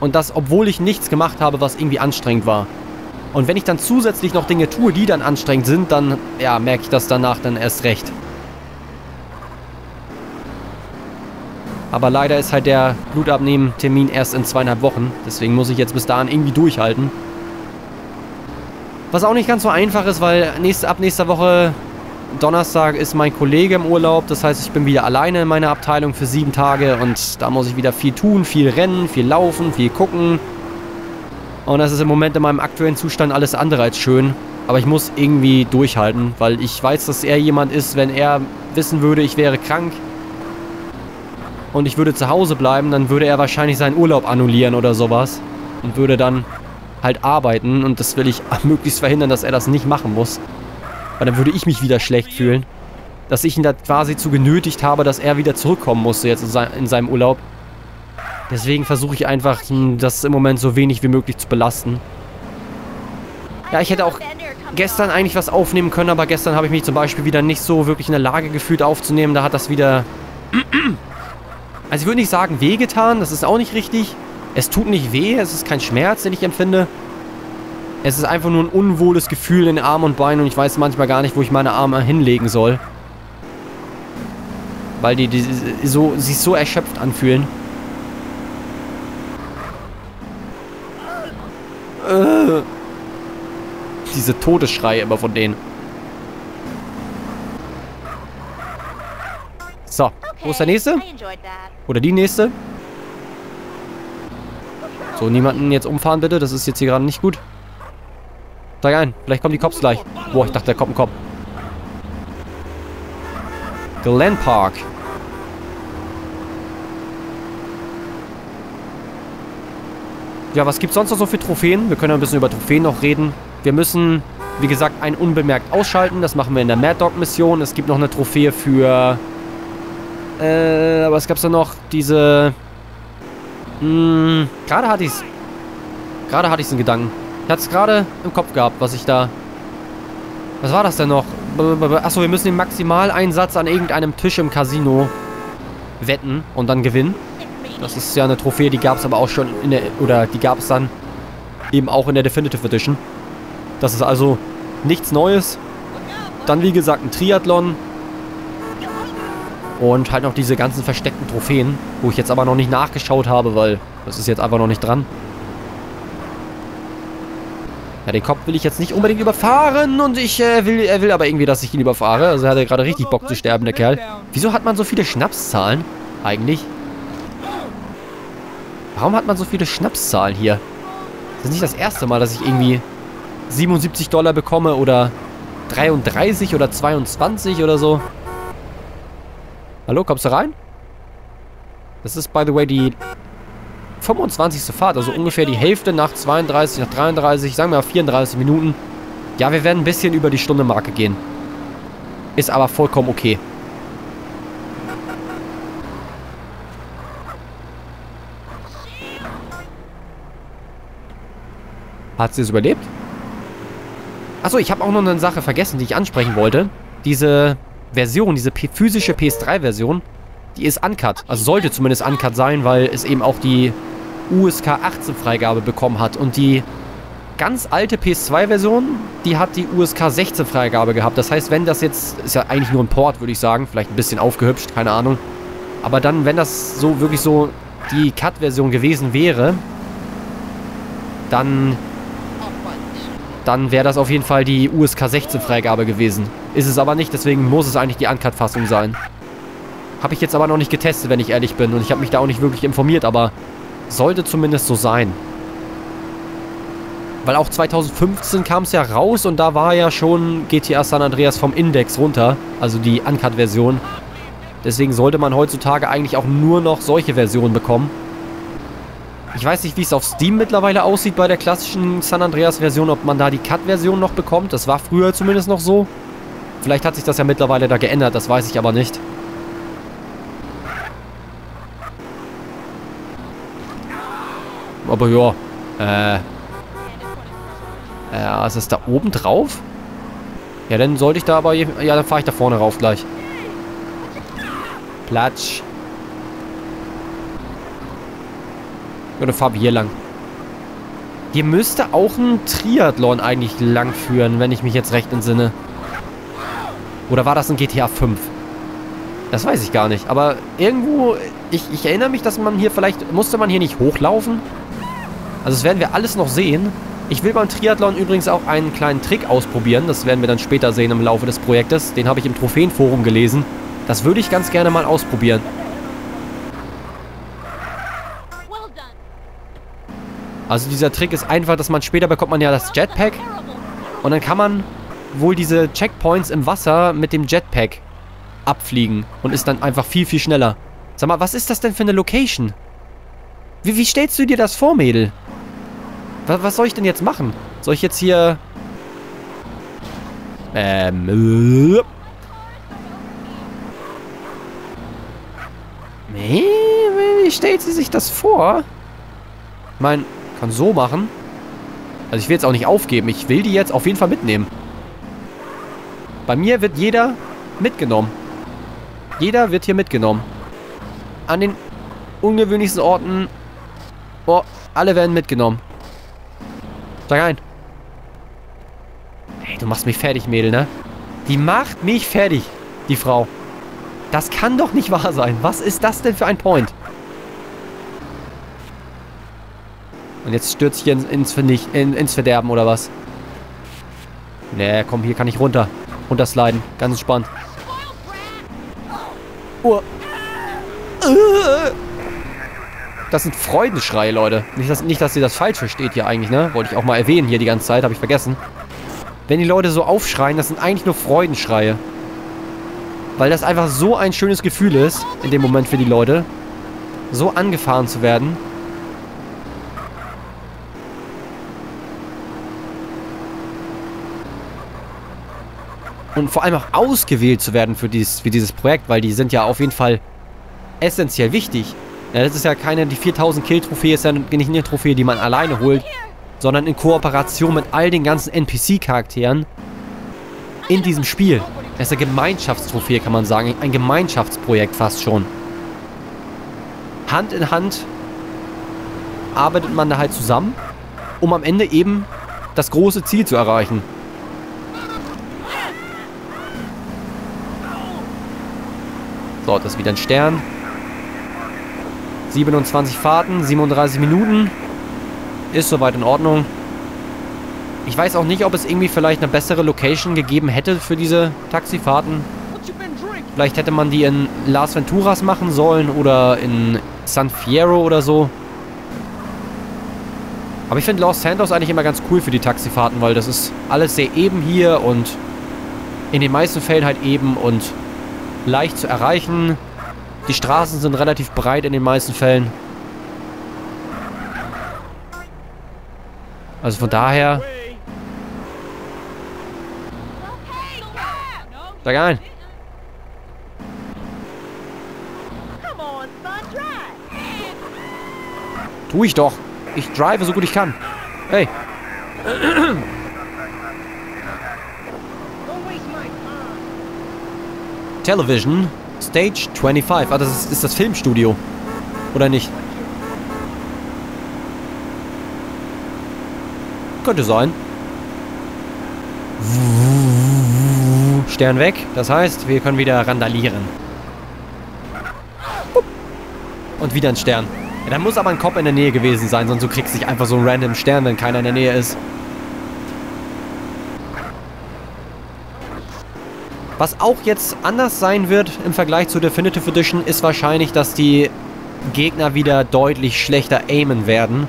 Und das, obwohl ich nichts gemacht habe, was irgendwie anstrengend war. Und wenn ich dann zusätzlich noch Dinge tue, die dann anstrengend sind, dann ja, merke ich das danach dann erst recht. Aber leider ist halt der Blutabnehmen-Termin erst in zweieinhalb Wochen. Deswegen muss ich jetzt bis dahin irgendwie durchhalten. Was auch nicht ganz so einfach ist, weil nächst, ab nächster Woche Donnerstag ist mein Kollege im Urlaub. Das heißt, ich bin wieder alleine in meiner Abteilung für sieben Tage. Und da muss ich wieder viel tun, viel rennen, viel laufen, viel gucken. Und das ist im Moment in meinem aktuellen Zustand alles andere als schön. Aber ich muss irgendwie durchhalten, weil ich weiß, dass er jemand ist, wenn er wissen würde, ich wäre krank. und ich würde zu Hause bleiben, dann würde er wahrscheinlich seinen Urlaub annullieren oder sowas und würde dann halt arbeiten, und das will ich möglichst verhindern, dass er das nicht machen muss, weil dann würde ich mich wieder schlecht fühlen, dass ich ihn da quasi zu genötigt habe, dass er wieder zurückkommen musste jetzt in seinem Urlaub. Deswegen versuche ich einfach, das im Moment so wenig wie möglich zu belasten. Ja, ich hätte auch gestern eigentlich was aufnehmen können, aber gestern habe ich mich zum Beispiel wieder nicht so wirklich in der Lage gefühlt aufzunehmen. Da hat das wieder... Also ich würde nicht sagen wehgetan, das ist auch nicht richtig. Es tut nicht weh, es ist kein Schmerz, den ich empfinde. Es ist einfach nur ein unwohles Gefühl in den Armen und Beinen, und ich weiß manchmal gar nicht, wo ich meine Arme hinlegen soll. Weil die, die so, sich so erschöpft anfühlen. Äh, diese Todesschreie immer von denen. So, wo ist der nächste? Oder die nächste? So, niemanden jetzt umfahren bitte, das ist jetzt hier gerade nicht gut. Steig ein, vielleicht kommen die Cops gleich. Boah, ich dachte, da kommt ein Cop. Glen Park. Ja, was gibt's sonst noch so für Trophäen? Wir können ja ein bisschen über Trophäen noch reden. Wir müssen, wie gesagt, einen unbemerkt ausschalten. Das machen wir in der Mad Dog Mission. Es gibt noch eine Trophäe für... Äh, aber es gab's da noch diese... Mh, gerade hatte ich's. Gerade hatte ich's in Gedanken. Ich hatte es gerade im Kopf gehabt, was ich da... Was war das denn noch? Achso, wir müssen den Maximaleinsatz an irgendeinem Tisch im Casino wetten und dann gewinnen. Das ist ja eine Trophäe, die gab es aber auch schon in der, oder die gab es dann eben auch in der Definitive Edition. Das ist also nichts Neues. Dann, wie gesagt, ein Triathlon. Und halt noch diese ganzen versteckten Trophäen, wo ich jetzt aber noch nicht nachgeschaut habe, weil das ist jetzt einfach noch nicht dran. Ja, den Kopf will ich jetzt nicht unbedingt überfahren, und ich äh, will, er will aber irgendwie, dass ich ihn überfahre. Also er hat ja gerade richtig Bock zu sterben, der Kerl. Wieso hat man so viele Schnapszahlen eigentlich? Warum hat man so viele Schnapszahlen hier? Das ist nicht das erste Mal, dass ich irgendwie siebenundsiebzig Dollar bekomme oder dreiunddreißig oder zweiundzwanzig oder so. Hallo, kommst du rein? Das ist, by the way, die fünfundzwanzigste Fahrt, also ungefähr die Hälfte nach zweiunddreißig, nach dreiunddreißig, sagen wir mal vierunddreißig Minuten. Ja, wir werden ein bisschen über die Stundenmarke gehen. Ist aber vollkommen okay. Hat sie es überlebt? Achso, ich habe auch noch eine Sache vergessen, die ich ansprechen wollte. Diese Version, diese physische P S drei Version, die ist uncut. Also sollte zumindest uncut sein, weil es eben auch die U S K achtzehn Freigabe bekommen hat. Und die ganz alte P S zwei Version, die hat die U S K sechzehn Freigabe gehabt. Das heißt, wenn das jetzt, ist ja eigentlich nur ein Port, würde ich sagen, vielleicht ein bisschen aufgehübscht, keine Ahnung. Aber dann, wenn das so wirklich so die Cut-Version gewesen wäre, dann... dann wäre das auf jeden Fall die U S K sechzehn Freigabe gewesen. Ist es aber nicht, deswegen muss es eigentlich die Uncut-Fassung sein. Habe ich jetzt aber noch nicht getestet, wenn ich ehrlich bin. Und ich habe mich da auch nicht wirklich informiert, aber sollte zumindest so sein. Weil auch zweitausendfünfzehn kam es ja raus, und da war ja schon G T A San Andreas vom Index runter. Also die Uncut-Version. Deswegen sollte man heutzutage eigentlich auch nur noch solche Versionen bekommen. Ich weiß nicht, wie es auf Steam mittlerweile aussieht bei der klassischen San Andreas-Version, ob man da die Cut-Version noch bekommt. Das war früher zumindest noch so. Vielleicht hat sich das ja mittlerweile da geändert, das weiß ich aber nicht. Aber ja, äh... Äh, ist das da oben drauf? Ja, dann sollte ich da aber... Ja, dann fahre ich da vorne rauf gleich. Platsch. Oder fahren wir hier lang? Hier müsste auch ein Triathlon eigentlich lang führen, wenn ich mich jetzt recht entsinne. Oder war das ein G T A fünf? Das weiß ich gar nicht. Aber irgendwo... Ich, ich erinnere mich, dass man hier vielleicht... Musste man hier nicht hochlaufen? Also das werden wir alles noch sehen. Ich will beim Triathlon übrigens auch einen kleinen Trick ausprobieren. Das werden wir dann später sehen im Laufe des Projektes. Den habe ich im Trophäenforum gelesen. Das würde ich ganz gerne mal ausprobieren. Also dieser Trick ist einfach, dass man später bekommt man ja das Jetpack, und dann kann man wohl diese Checkpoints im Wasser mit dem Jetpack abfliegen und ist dann einfach viel, viel schneller. Sag mal, was ist das denn für eine Location? Wie, wie stellst du dir das vor, Mädel? Was, was soll ich denn jetzt machen? Soll ich jetzt hier... Ähm... Nee, wie stellt sie sich das vor? Ich meine, kann so machen. Also ich will jetzt auch nicht aufgeben. Ich will die jetzt auf jeden Fall mitnehmen. Bei mir wird jeder mitgenommen. Jeder wird hier mitgenommen. An den ungewöhnlichsten Orten. Boah, alle werden mitgenommen. Steig ein. Hey, du machst mich fertig, Mädel, ne? Die macht mich fertig, die Frau. Das kann doch nicht wahr sein. Was ist das denn für ein Point? Und jetzt stürzt hier ins, Vernicht, in, ins Verderben, oder was? Nee, komm, hier kann ich runter. Runtersliden. Ganz entspannt. Oh. Das sind Freudenschreie, Leute. Nicht dass, nicht, dass ihr das falsch versteht hier eigentlich, ne? Wollte ich auch mal erwähnen hier die ganze Zeit. Habe ich vergessen. Wenn die Leute so aufschreien, das sind eigentlich nur Freudenschreie. Weil das einfach so ein schönes Gefühl ist, in dem Moment für die Leute. So angefahren zu werden. Und vor allem auch ausgewählt zu werden für dieses, für dieses Projekt, weil die sind ja auf jeden Fall essentiell wichtig. Ja, das ist ja keine, die viertausend Kill Trophäe ist ja nicht eine Trophäe, die man alleine holt, sondern in Kooperation mit all den ganzen N P C-Charakteren in diesem Spiel. Das ist eine Gemeinschaftstrophäe, kann man sagen. Ein Gemeinschaftsprojekt fast schon. Hand in Hand arbeitet man da halt zusammen, um am Ende eben das große Ziel zu erreichen. So, das ist wieder ein Stern. siebenundzwanzig Fahrten, siebenunddreißig Minuten. Ist soweit in Ordnung. Ich weiß auch nicht, ob es irgendwie vielleicht eine bessere Location gegeben hätte für diese Taxifahrten. Vielleicht hätte man die in Las Venturas machen sollen oder in San Fierro oder so. Aber ich finde Los Santos eigentlich immer ganz cool für die Taxifahrten, weil das ist alles sehr eben hier und in den meisten Fällen halt eben und leicht zu erreichen. Die Straßen sind relativ breit in den meisten Fällen. Also von daher... Steig ein. Tu ich doch. Ich drive so gut ich kann. Hey. Television Stage fünfundzwanzig. Ah, das ist, ist das Filmstudio. Oder nicht? Könnte sein. Stern weg. Das heißt, wir können wieder randalieren. Und wieder ein Stern. Ja, da muss aber ein Cop in der Nähe gewesen sein, sonst du kriegst nicht einfach so einen random Stern, wenn keiner in der Nähe ist. Was auch jetzt anders sein wird im Vergleich zu Definitive Edition, ist wahrscheinlich, dass die Gegner wieder deutlich schlechter aimen werden.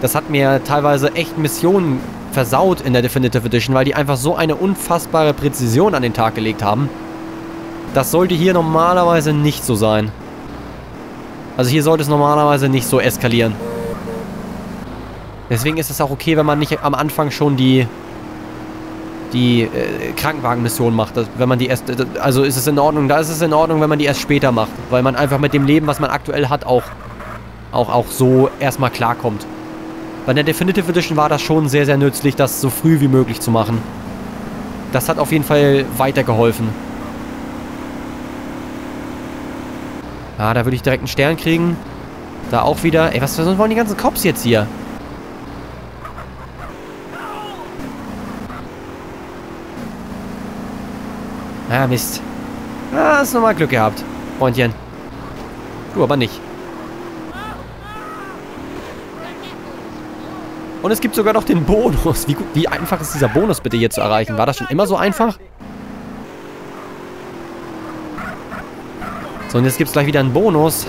Das hat mir teilweise echt Missionen versaut in der Definitive Edition, weil die einfach so eine unfassbare Präzision an den Tag gelegt haben. Das sollte hier normalerweise nicht so sein. Also hier sollte es normalerweise nicht so eskalieren. Deswegen ist es auch okay, wenn man nicht am Anfang schon die... die äh, Krankenwagenmission macht, wenn man die erst, also ist es in Ordnung, da ist es in Ordnung, wenn man die erst später macht, weil man einfach mit dem Leben, was man aktuell hat, auch, auch, auch so erstmal klarkommt. Bei der Definitive Edition war das schon sehr, sehr nützlich, das so früh wie möglich zu machen. Das hat auf jeden Fall weitergeholfen. Ah, da würde ich direkt einen Stern kriegen. Da auch wieder, ey, was wollen die ganzen Cops jetzt hier? Ah, Mist. Ah, hast nochmal Glück gehabt, Freundchen. Du aber nicht. Und es gibt sogar noch den Bonus. Wie, wie einfach ist dieser Bonus bitte hier zu erreichen? War das schon immer so einfach? So, und jetzt gibt es gleich wieder einen Bonus.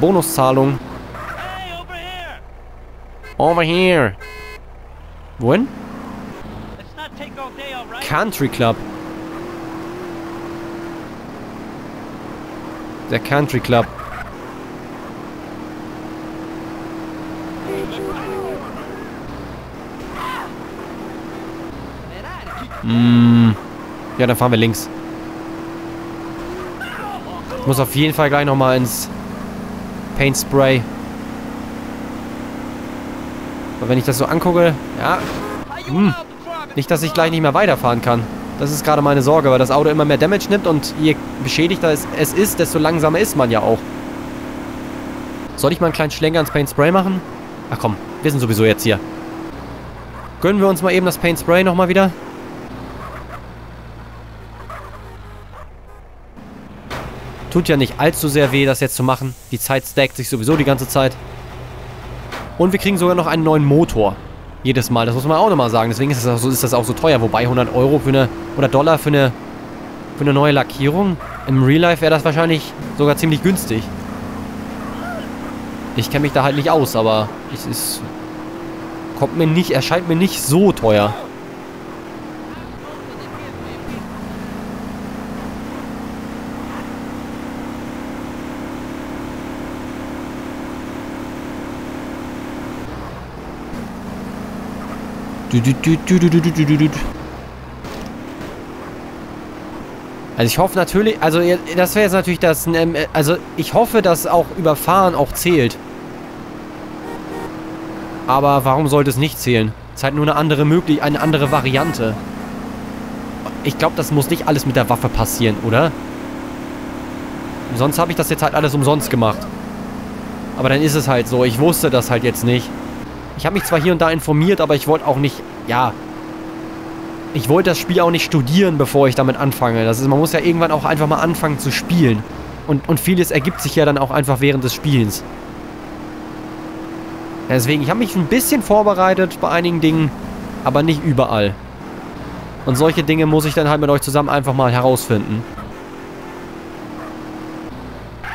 Bonuszahlung. Over here. Wohin? Country Club. Der Country Club. Mm. Ja, dann fahren wir links. Ich muss auf jeden Fall gleich nochmal ins Paint Spray. Aber wenn ich das so angucke, ja. Hm. Nicht, dass ich gleich nicht mehr weiterfahren kann. Das ist gerade meine Sorge, weil das Auto immer mehr Damage nimmt und je beschädigter es, es ist, desto langsamer ist man ja auch. Soll ich mal einen kleinen Schlenker ins Paint Spray machen? Ach komm, wir sind sowieso jetzt hier. Gönnen wir uns mal eben das Paint Spray nochmal wieder. Tut ja nicht allzu sehr weh, das jetzt zu machen. Die Zeit stackt sich sowieso die ganze Zeit. Und wir kriegen sogar noch einen neuen Motor. Jedes Mal. Das muss man auch nochmal sagen. Deswegen ist das, auch so, ist das auch so teuer. Wobei hundert Euro für eine, oder Dollar für eine, für eine neue Lackierung. Im Real Life wäre das wahrscheinlich sogar ziemlich günstig. Ich kenne mich da halt nicht aus, aber es ist, kommt mir nicht, erscheint mir nicht so teuer. Also ich hoffe natürlich, also das wäre jetzt natürlich das, also ich hoffe, dass auch Überfahren auch zählt. Aber warum sollte es nicht zählen? Es ist halt nur eine andere Möglichkeit, eine andere Variante. Ich glaube, das muss nicht alles mit der Waffe passieren, oder? Sonst habe ich das jetzt halt alles umsonst gemacht. Aber dann ist es halt so, ich wusste das halt jetzt nicht. Ich habe mich zwar hier und da informiert, aber ich wollte auch nicht, ja, ich wollte das Spiel auch nicht studieren, bevor ich damit anfange. Das ist, man muss ja irgendwann auch einfach mal anfangen zu spielen. Und, und vieles ergibt sich ja dann auch einfach während des Spielens. Deswegen, ich habe mich ein bisschen vorbereitet bei einigen Dingen, aber nicht überall. Und solche Dinge muss ich dann halt mit euch zusammen einfach mal herausfinden.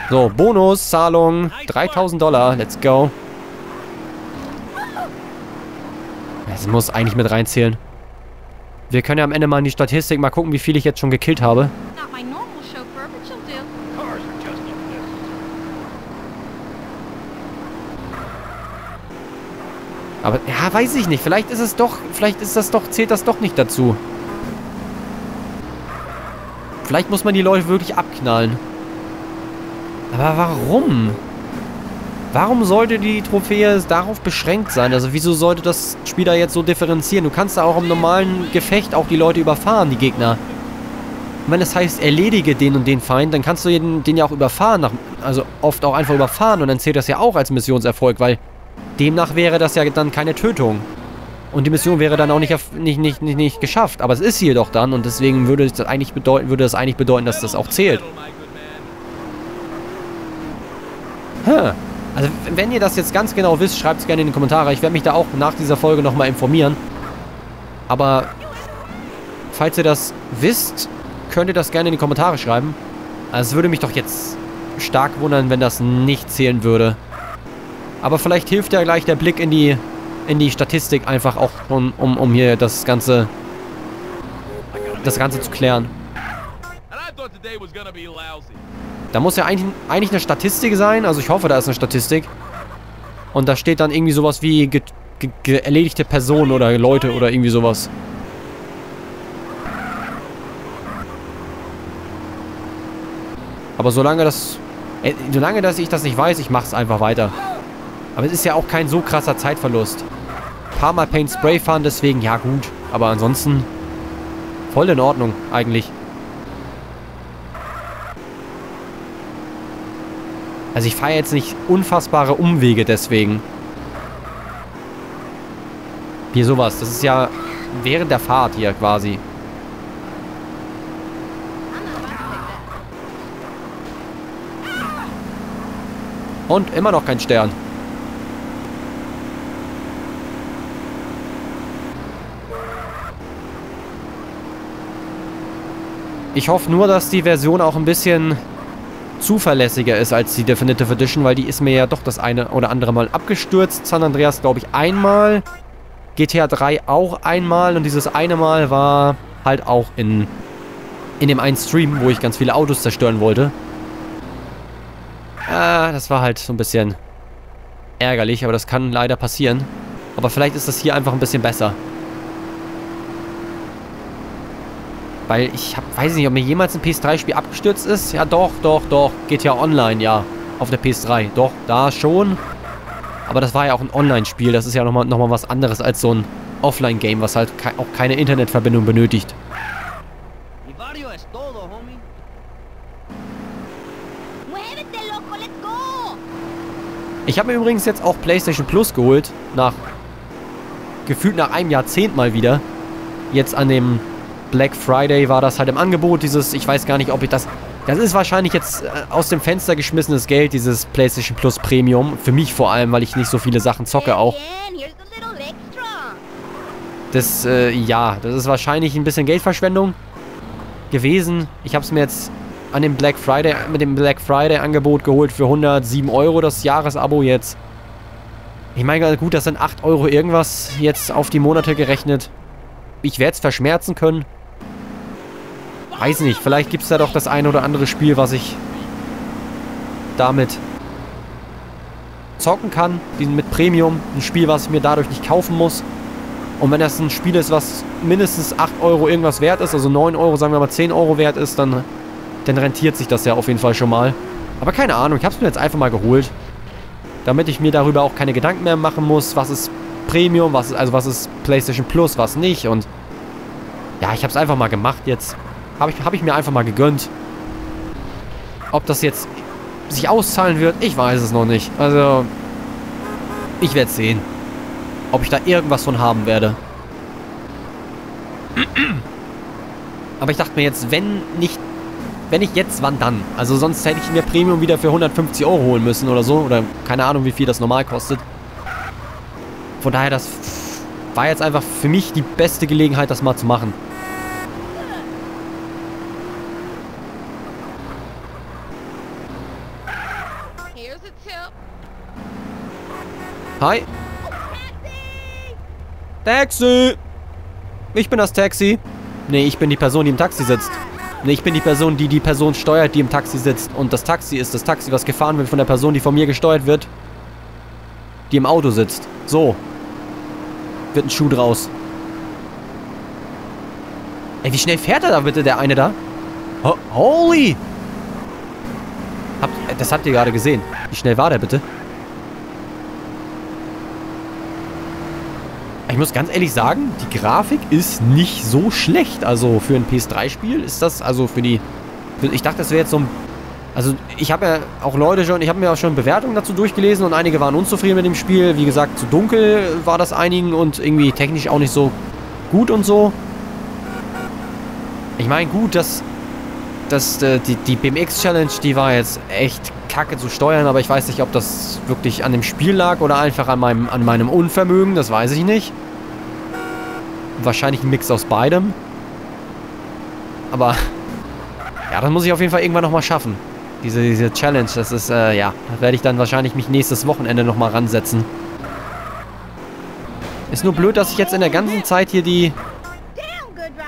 So, Bonuszahlung, dreitausend Dollar, let's go. Das muss eigentlich mit reinzählen. Wir können ja am Ende mal in die Statistik mal gucken, wie viel ich jetzt schon gekillt habe. Aber, ja, weiß ich nicht. Vielleicht ist es doch, vielleicht ist das doch, zählt das doch nicht dazu. Vielleicht muss man die Leute wirklich abknallen. Aber warum? Warum sollte die Trophäe darauf beschränkt sein? Also wieso sollte das Spiel da jetzt so differenzieren? Du kannst da auch im normalen Gefecht auch die Leute überfahren, die Gegner. Und wenn es heißt, erledige den und den Feind, dann kannst du den, den ja auch überfahren. Also oft auch einfach überfahren und dann zählt das ja auch als Missionserfolg, weil demnach wäre das ja dann keine Tötung. Und die Mission wäre dann auch nicht, nicht, nicht, nicht, nicht geschafft. Aber es ist sie jedoch dann und deswegen würde das eigentlich bedeuten, würde das eigentlich bedeuten, dass das auch zählt. Huh. Also, wenn ihr das jetzt ganz genau wisst, schreibt es gerne in die Kommentare. Ich werde mich da auch nach dieser Folge nochmal informieren. Aber falls ihr das wisst, könnt ihr das gerne in die Kommentare schreiben. Also, es würde mich doch jetzt stark wundern, wenn das nicht zählen würde. Aber vielleicht hilft ja gleich der Blick in die, in die Statistik einfach auch, um, um, um hier das Ganze, das Ganze zu klären. Da muss ja eigentlich, eigentlich eine Statistik sein. Also ich hoffe, da ist eine Statistik. Und da steht dann irgendwie sowas wie ge, ge, ge erledigte Personen oder Leute oder irgendwie sowas. Aber solange das, äh, solange dass ich das nicht weiß, ich mache es einfach weiter. Aber es ist ja auch kein so krasser Zeitverlust. Ein paar Mal Paint Spray fahren, deswegen ja gut. Aber ansonsten voll in Ordnung eigentlich. Also ich fahre jetzt nicht unfassbare Umwege deswegen. Hier sowas. Das ist ja während der Fahrt hier quasi. Und immer noch kein Stern. Ich hoffe nur, dass die Version auch ein bisschen zuverlässiger ist als die Definitive Edition, weil die ist mir ja doch das eine oder andere Mal abgestürzt. San Andreas, glaube ich, einmal. G T A drei auch einmal. Und dieses eine Mal war halt auch in, in dem einen Stream, wo ich ganz viele Autos zerstören wollte. Ah, das war halt so ein bisschen ärgerlich, aber das kann leider passieren. Aber vielleicht ist das hier einfach ein bisschen besser. Weil ich hab, weiß nicht, ob mir jemals ein P S drei Spiel abgestürzt ist. Ja, doch, doch, doch. G T A Online, ja. Auf der P S drei. Doch, da schon. Aber das war ja auch ein Online-Spiel. Das ist ja nochmal nochmal was anderes als so ein Offline-Game, was halt ke- auch keine Internetverbindung benötigt. Ich habe mir übrigens jetzt auch PlayStation Plus geholt. Nach, gefühlt nach einem Jahrzehnt mal wieder. Jetzt an dem Black Friday war das halt im Angebot, dieses, ich weiß gar nicht, ob ich das... Das ist wahrscheinlich jetzt aus dem Fenster geschmissenes Geld, dieses PlayStation Plus Premium. Für mich vor allem, weil ich nicht so viele Sachen zocke auch. Das, äh, ja, das ist wahrscheinlich ein bisschen Geldverschwendung gewesen. Ich habe es mir jetzt an dem Black Friday, mit dem Black Friday Angebot geholt für hundertsieben Euro, das Jahresabo jetzt. Ich meine, gut, das sind acht Euro irgendwas jetzt auf die Monate gerechnet. Ich werde es verschmerzen können. Weiß nicht, vielleicht gibt es da doch das ein oder andere Spiel, was ich damit zocken kann, mit Premium. Ein Spiel, was ich mir dadurch nicht kaufen muss. Und wenn das ein Spiel ist, was mindestens acht Euro irgendwas wert ist, also neun Euro, sagen wir mal zehn Euro wert ist, dann, dann rentiert sich das ja auf jeden Fall schon mal. Aber keine Ahnung, ich habe es mir jetzt einfach mal geholt, damit ich mir darüber auch keine Gedanken mehr machen muss, was ist Premium, was ist, also was ist PlayStation Plus, was nicht. Und ja, ich habe es einfach mal gemacht jetzt. Habe ich, hab ich mir einfach mal gegönnt. Ob das jetzt sich auszahlen wird, ich weiß es noch nicht. Also, ich werde sehen, ob ich da irgendwas von haben werde. Aber ich dachte mir jetzt, wenn nicht, wenn nicht jetzt, wann dann? Also sonst hätte ich mir Premium wieder für hundertfünfzig Euro holen müssen oder so. Oder keine Ahnung, wie viel das normal kostet. Von daher, das war jetzt einfach für mich die beste Gelegenheit, das mal zu machen. Hi. Taxi! Ich bin das Taxi. Nee, ich bin die Person, die im Taxi sitzt. Nee, ich bin die Person, die die Person steuert, die im Taxi sitzt. Und das Taxi ist das Taxi, was gefahren wird von der Person, die von mir gesteuert wird. Die im Auto sitzt. So. Wird ein Schuh draus. Ey, wie schnell fährt er da bitte, der eine da? Oh, holy! Hab, das habt ihr gerade gesehen. Wie schnell war der bitte? Ich muss ganz ehrlich sagen, die Grafik ist nicht so schlecht. Also für ein P S drei Spiel ist das, also für die... Für, ich dachte, das wäre jetzt so ein... Also ich habe ja auch Leute schon, ich habe mir auch schon Bewertungen dazu durchgelesen und einige waren unzufrieden mit dem Spiel. Wie gesagt, zu dunkel war das einigen und irgendwie technisch auch nicht so gut und so. Ich meine, gut, dass... dass die, die B M X Challenge, die war jetzt echt kacke zu steuern, aber ich weiß nicht, ob das wirklich an dem Spiel lag oder einfach an meinem, an meinem Unvermögen, das weiß ich nicht. Wahrscheinlich ein Mix aus beidem. Aber ja, das muss ich auf jeden Fall irgendwann nochmal schaffen. Diese, diese Challenge, das ist, äh, ja, da werde ich dann wahrscheinlich mich nächstes Wochenende nochmal ransetzen. Ist nur blöd, dass ich jetzt in der ganzen Zeit hier die...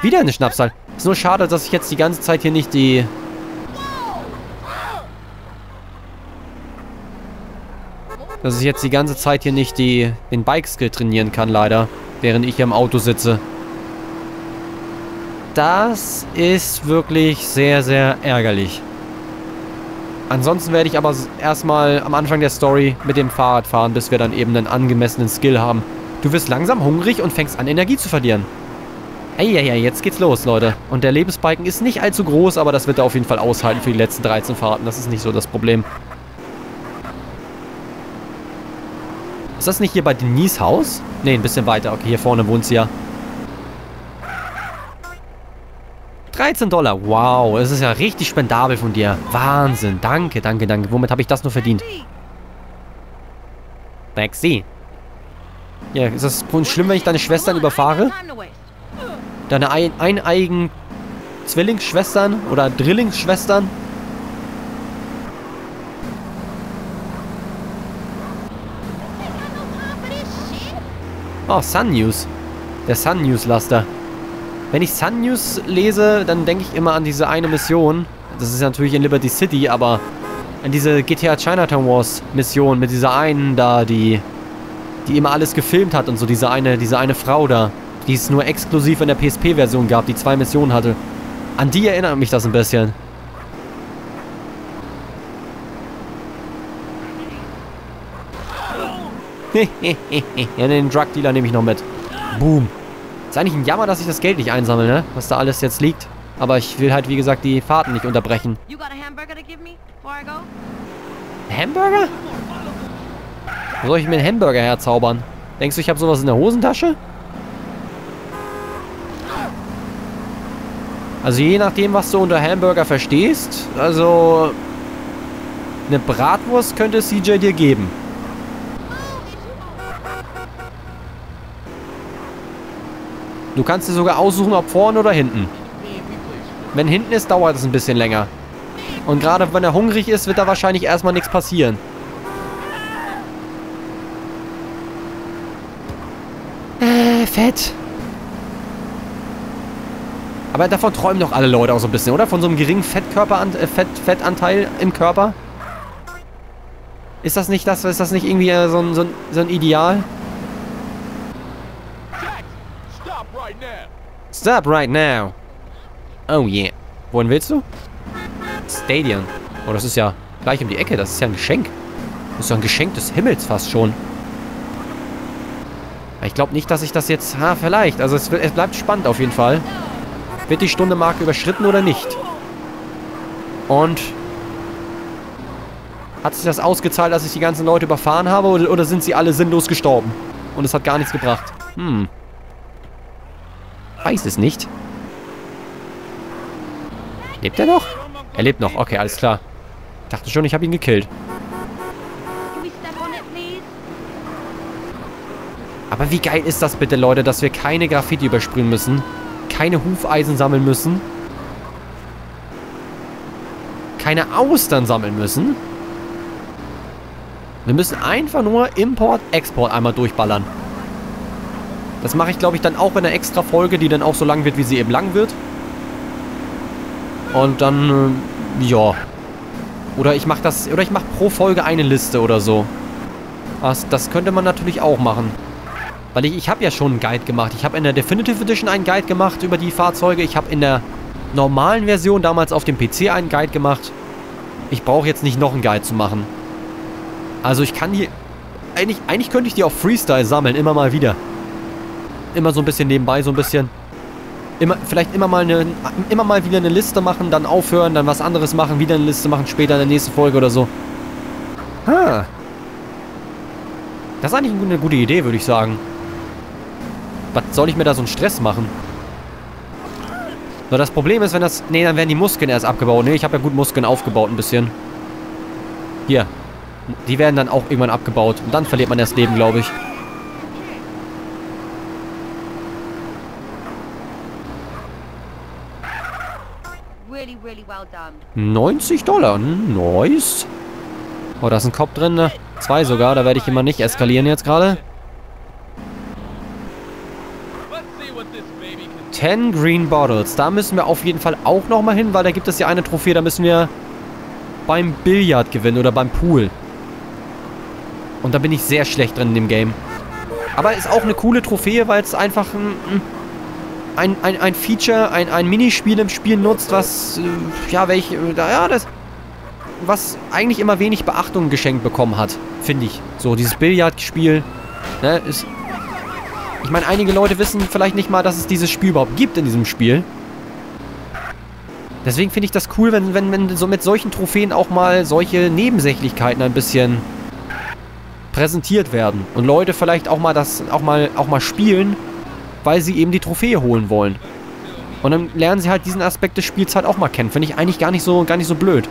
Wieder eine Schnapszahl. Ist nur schade, dass ich jetzt die ganze Zeit hier nicht die... Dass ich jetzt die ganze Zeit hier nicht die... den Bike-Skill trainieren kann, leider. Während ich hier im Auto sitze. Das ist wirklich sehr, sehr ärgerlich. Ansonsten werde ich aber erstmal am Anfang der Story mit dem Fahrrad fahren, bis wir dann eben einen angemessenen Skill haben. Du wirst langsam hungrig und fängst an, Energie zu verlieren. Ey, ja, ja, jetzt geht's los, Leute. Und der Lebensbalken ist nicht allzu groß, aber das wird er auf jeden Fall aushalten für die letzten dreizehn Fahrten. Das ist nicht so das Problem. Ist das nicht hier bei Denise Haus? Ne, ein bisschen weiter. Okay, hier vorne wohnt sie ja. dreizehn Dollar. Wow, das ist ja richtig spendabel von dir. Wahnsinn. Danke, danke, danke. Womit habe ich das nur verdient? Taxi. Ja, ist das schlimm, wenn ich deine Schwestern überfahre? Deine ein eineigen Zwillingsschwestern oder Drillingsschwestern. Oh, Sun News. Der Sun News-Laster. Wenn ich Sun News lese, dann denke ich immer an diese eine Mission. Das ist natürlich in Liberty City, aber an diese G T A Chinatown Wars Mission mit dieser einen da, die die immer alles gefilmt hat und so, diese eine, diese eine Frau da, die es nur exklusiv in der P S P-Version gab, die zwei Missionen hatte. An die erinnert mich das ein bisschen. Ja, den Drug-Dealer nehme ich noch mit. Boom. Ist eigentlich ein Jammer, dass ich das Geld nicht einsammle, ne? Was da alles jetzt liegt. Aber ich will halt, wie gesagt, die Fahrten nicht unterbrechen. Hamburger? Wo soll ich mir einen Hamburger herzaubern? Denkst du, ich habe sowas in der Hosentasche? Also je nachdem, was du unter Hamburger verstehst, also eine Bratwurst könnte C J dir geben. Du kannst dir sogar aussuchen, ob vorne oder hinten. Wenn hinten ist, dauert es ein bisschen länger. Und gerade wenn er hungrig ist, wird da wahrscheinlich erstmal nichts passieren. Äh, fett. Aber davon träumen doch alle Leute auch so ein bisschen, oder? Von so einem geringen Fettkörperant äh, Fett, Fettanteil im Körper. Ist das nicht das, ist das nicht irgendwie äh, so, ein, so, ein, so ein Ideal? Stop right now. Oh yeah. Wohin willst du? Stadion. Oh, das ist ja gleich um die Ecke. Das ist ja ein Geschenk. Das ist ja ein Geschenk des Himmels fast schon. Ich glaube nicht, dass ich das jetzt... Ha, vielleicht. Also es, es bleibt spannend auf jeden Fall. Wird die Stundenmarke überschritten oder nicht? Und... Hat sich das ausgezahlt, dass ich die ganzen Leute überfahren habe? Oder, oder sind sie alle sinnlos gestorben? Und es hat gar nichts gebracht. Hm. Weiß es nicht. Lebt er noch? Er lebt noch. Okay, alles klar. Ich dachte schon, ich habe ihn gekillt. Aber wie geil ist das bitte, Leute, dass wir keine Graffiti übersprühen müssen. Keine Hufeisen sammeln müssen. Keine Austern sammeln müssen. Wir müssen einfach nur Import, Export einmal durchballern. Das mache ich, glaube ich, dann auch in einer extra Folge, die dann auch so lang wird, wie sie eben lang wird. Und dann, äh, ja. Oder ich mache das, oder ich mache pro Folge eine Liste oder so. Das, das könnte man natürlich auch machen. Weil ich, ich habe ja schon einen Guide gemacht. Ich habe in der Definitive Edition einen Guide gemacht über die Fahrzeuge. Ich habe in der normalen Version damals auf dem P C einen Guide gemacht. Ich brauche jetzt nicht noch einen Guide zu machen. Also ich kann die... Eigentlich, eigentlich könnte ich die auch Freestyle sammeln, immer mal wieder. Immer so ein bisschen nebenbei, so ein bisschen... Immer, vielleicht immer mal, eine, immer mal wieder eine Liste machen, dann aufhören, dann was anderes machen, wieder eine Liste machen, später in der nächsten Folge oder so. Ha. Das ist eigentlich eine gute Idee, würde ich sagen. Was soll ich mir da so einen Stress machen? Nur das Problem ist, wenn das... Ne, dann werden die Muskeln erst abgebaut. Ne, ich habe ja gut Muskeln aufgebaut ein bisschen. Hier. Die werden dann auch irgendwann abgebaut. Und dann verliert man das Leben, glaube ich. neunzig Dollar. Nice. Oh, da ist ein Kopf drin. Zwei sogar. Da werde ich immer nicht eskalieren jetzt gerade. Ten Green Bottles. Da müssen wir auf jeden Fall auch nochmal hin, weil da gibt es ja eine Trophäe. Da müssen wir beim Billard gewinnen oder beim Pool. Und da bin ich sehr schlecht drin in dem Game. Aber ist auch eine coole Trophäe, weil es einfach ein... Ein, ein, ein Feature, ein, ein Minispiel im Spiel nutzt, was, ja, welche, ja, das, was eigentlich immer wenig Beachtung geschenkt bekommen hat, finde ich. So, dieses Billardspiel, ne, ist, ich meine, einige Leute wissen vielleicht nicht mal, dass es dieses Spiel überhaupt gibt in diesem Spiel. Deswegen finde ich das cool, wenn, wenn, wenn so mit solchen Trophäen auch mal solche Nebensächlichkeiten ein bisschen präsentiert werden und Leute vielleicht auch mal das, auch mal, auch mal spielen, weil sie eben die Trophäe holen wollen. Und dann lernen sie halt diesen Aspekt des Spiels halt auch mal kennen. Finde ich eigentlich gar nicht so, gar nicht so blöd.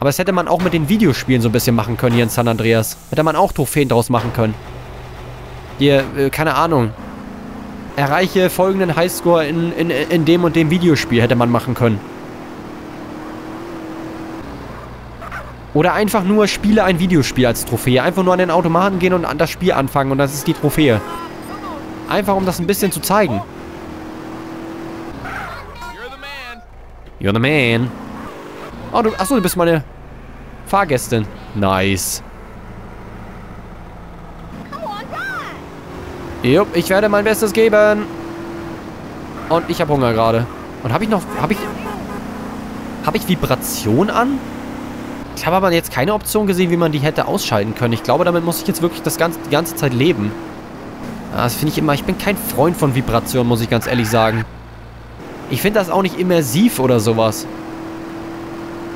Aber das hätte man auch mit den Videospielen so ein bisschen machen können hier in San Andreas. Hätte man auch Trophäen draus machen können. Hier, äh, keine Ahnung. Erreiche folgenden Highscore in, in, in dem und dem Videospiel hätte man machen können. Oder einfach nur spiele ein Videospiel als Trophäe. Einfach nur an den Automaten gehen und an das Spiel anfangen und das ist die Trophäe. Einfach um das ein bisschen zu zeigen. You're the man. Oh, du, achso, du bist meine Fahrgästin. Nice. Jupp, ich werde mein Bestes geben. Und ich habe Hunger gerade. Und habe ich noch... Habe ich... Habe ich Vibration an? Ich habe aber jetzt keine Option gesehen, wie man die hätte ausschalten können. Ich glaube, damit muss ich jetzt wirklich das ganze, die ganze Zeit leben. Das finde ich immer... Ich bin kein Freund von Vibration, muss ich ganz ehrlich sagen. Ich finde das auch nicht immersiv oder sowas.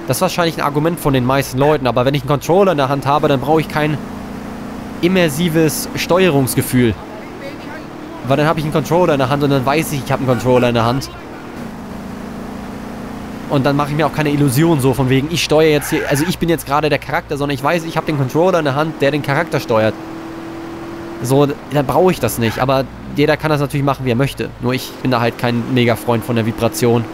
Das ist wahrscheinlich ein Argument von den meisten Leuten. Aber wenn ich einen Controller in der Hand habe, dann brauche ich kein immersives Steuerungsgefühl. Weil dann habe ich einen Controller in der Hand und dann weiß ich, ich habe einen Controller in der Hand. Und dann mache ich mir auch keine Illusion so von wegen, ich steuere jetzt hier, also ich bin jetzt gerade der Charakter, sondern ich weiß, ich habe den Controller in der Hand, der den Charakter steuert. So, dann brauche ich das nicht. Aber jeder kann das natürlich machen, wie er möchte. Nur ich bin da halt kein mega Freund von der Vibration.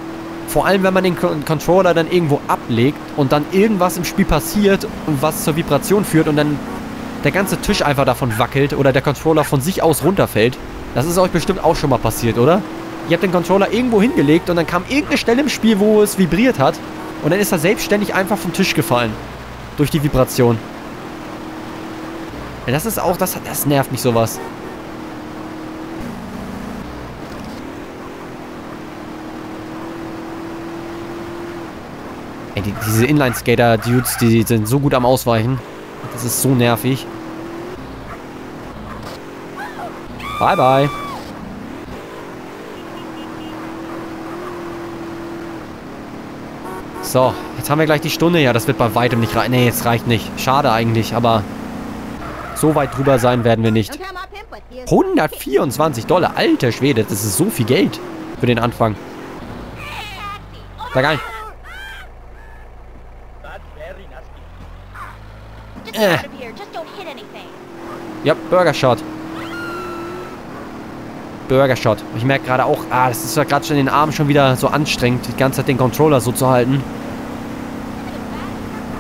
Vor allem, wenn man den Controller dann irgendwo ablegt und dann irgendwas im Spiel passiert und was zur Vibration führt und dann der ganze Tisch einfach davon wackelt oder der Controller von sich aus runterfällt. Das ist euch bestimmt auch schon mal passiert, oder? Ihr habt den Controller irgendwo hingelegt und dann kam irgendeine Stelle im Spiel, wo es vibriert hat. Und dann ist er selbstständig einfach vom Tisch gefallen. Durch die Vibration. Ja, das ist auch, das, das nervt mich sowas. Ey, die, diese Inline-Skater-Dudes, die sind so gut am Ausweichen. Das ist so nervig. Bye, bye. So, jetzt haben wir gleich die Stunde. Ja, das wird bei weitem nicht reichen. Ne, jetzt reicht nicht. Schade eigentlich, aber so weit drüber sein werden wir nicht. hundertvierundzwanzig Dollar. Alter Schwede, das ist so viel Geld für den Anfang. Da geil. Äh. Ja, Burgershot. Burgershot. Ich merke gerade auch, ah, das ist ja gerade schon in den Armen schon wieder so anstrengend, die ganze Zeit den Controller so zu halten.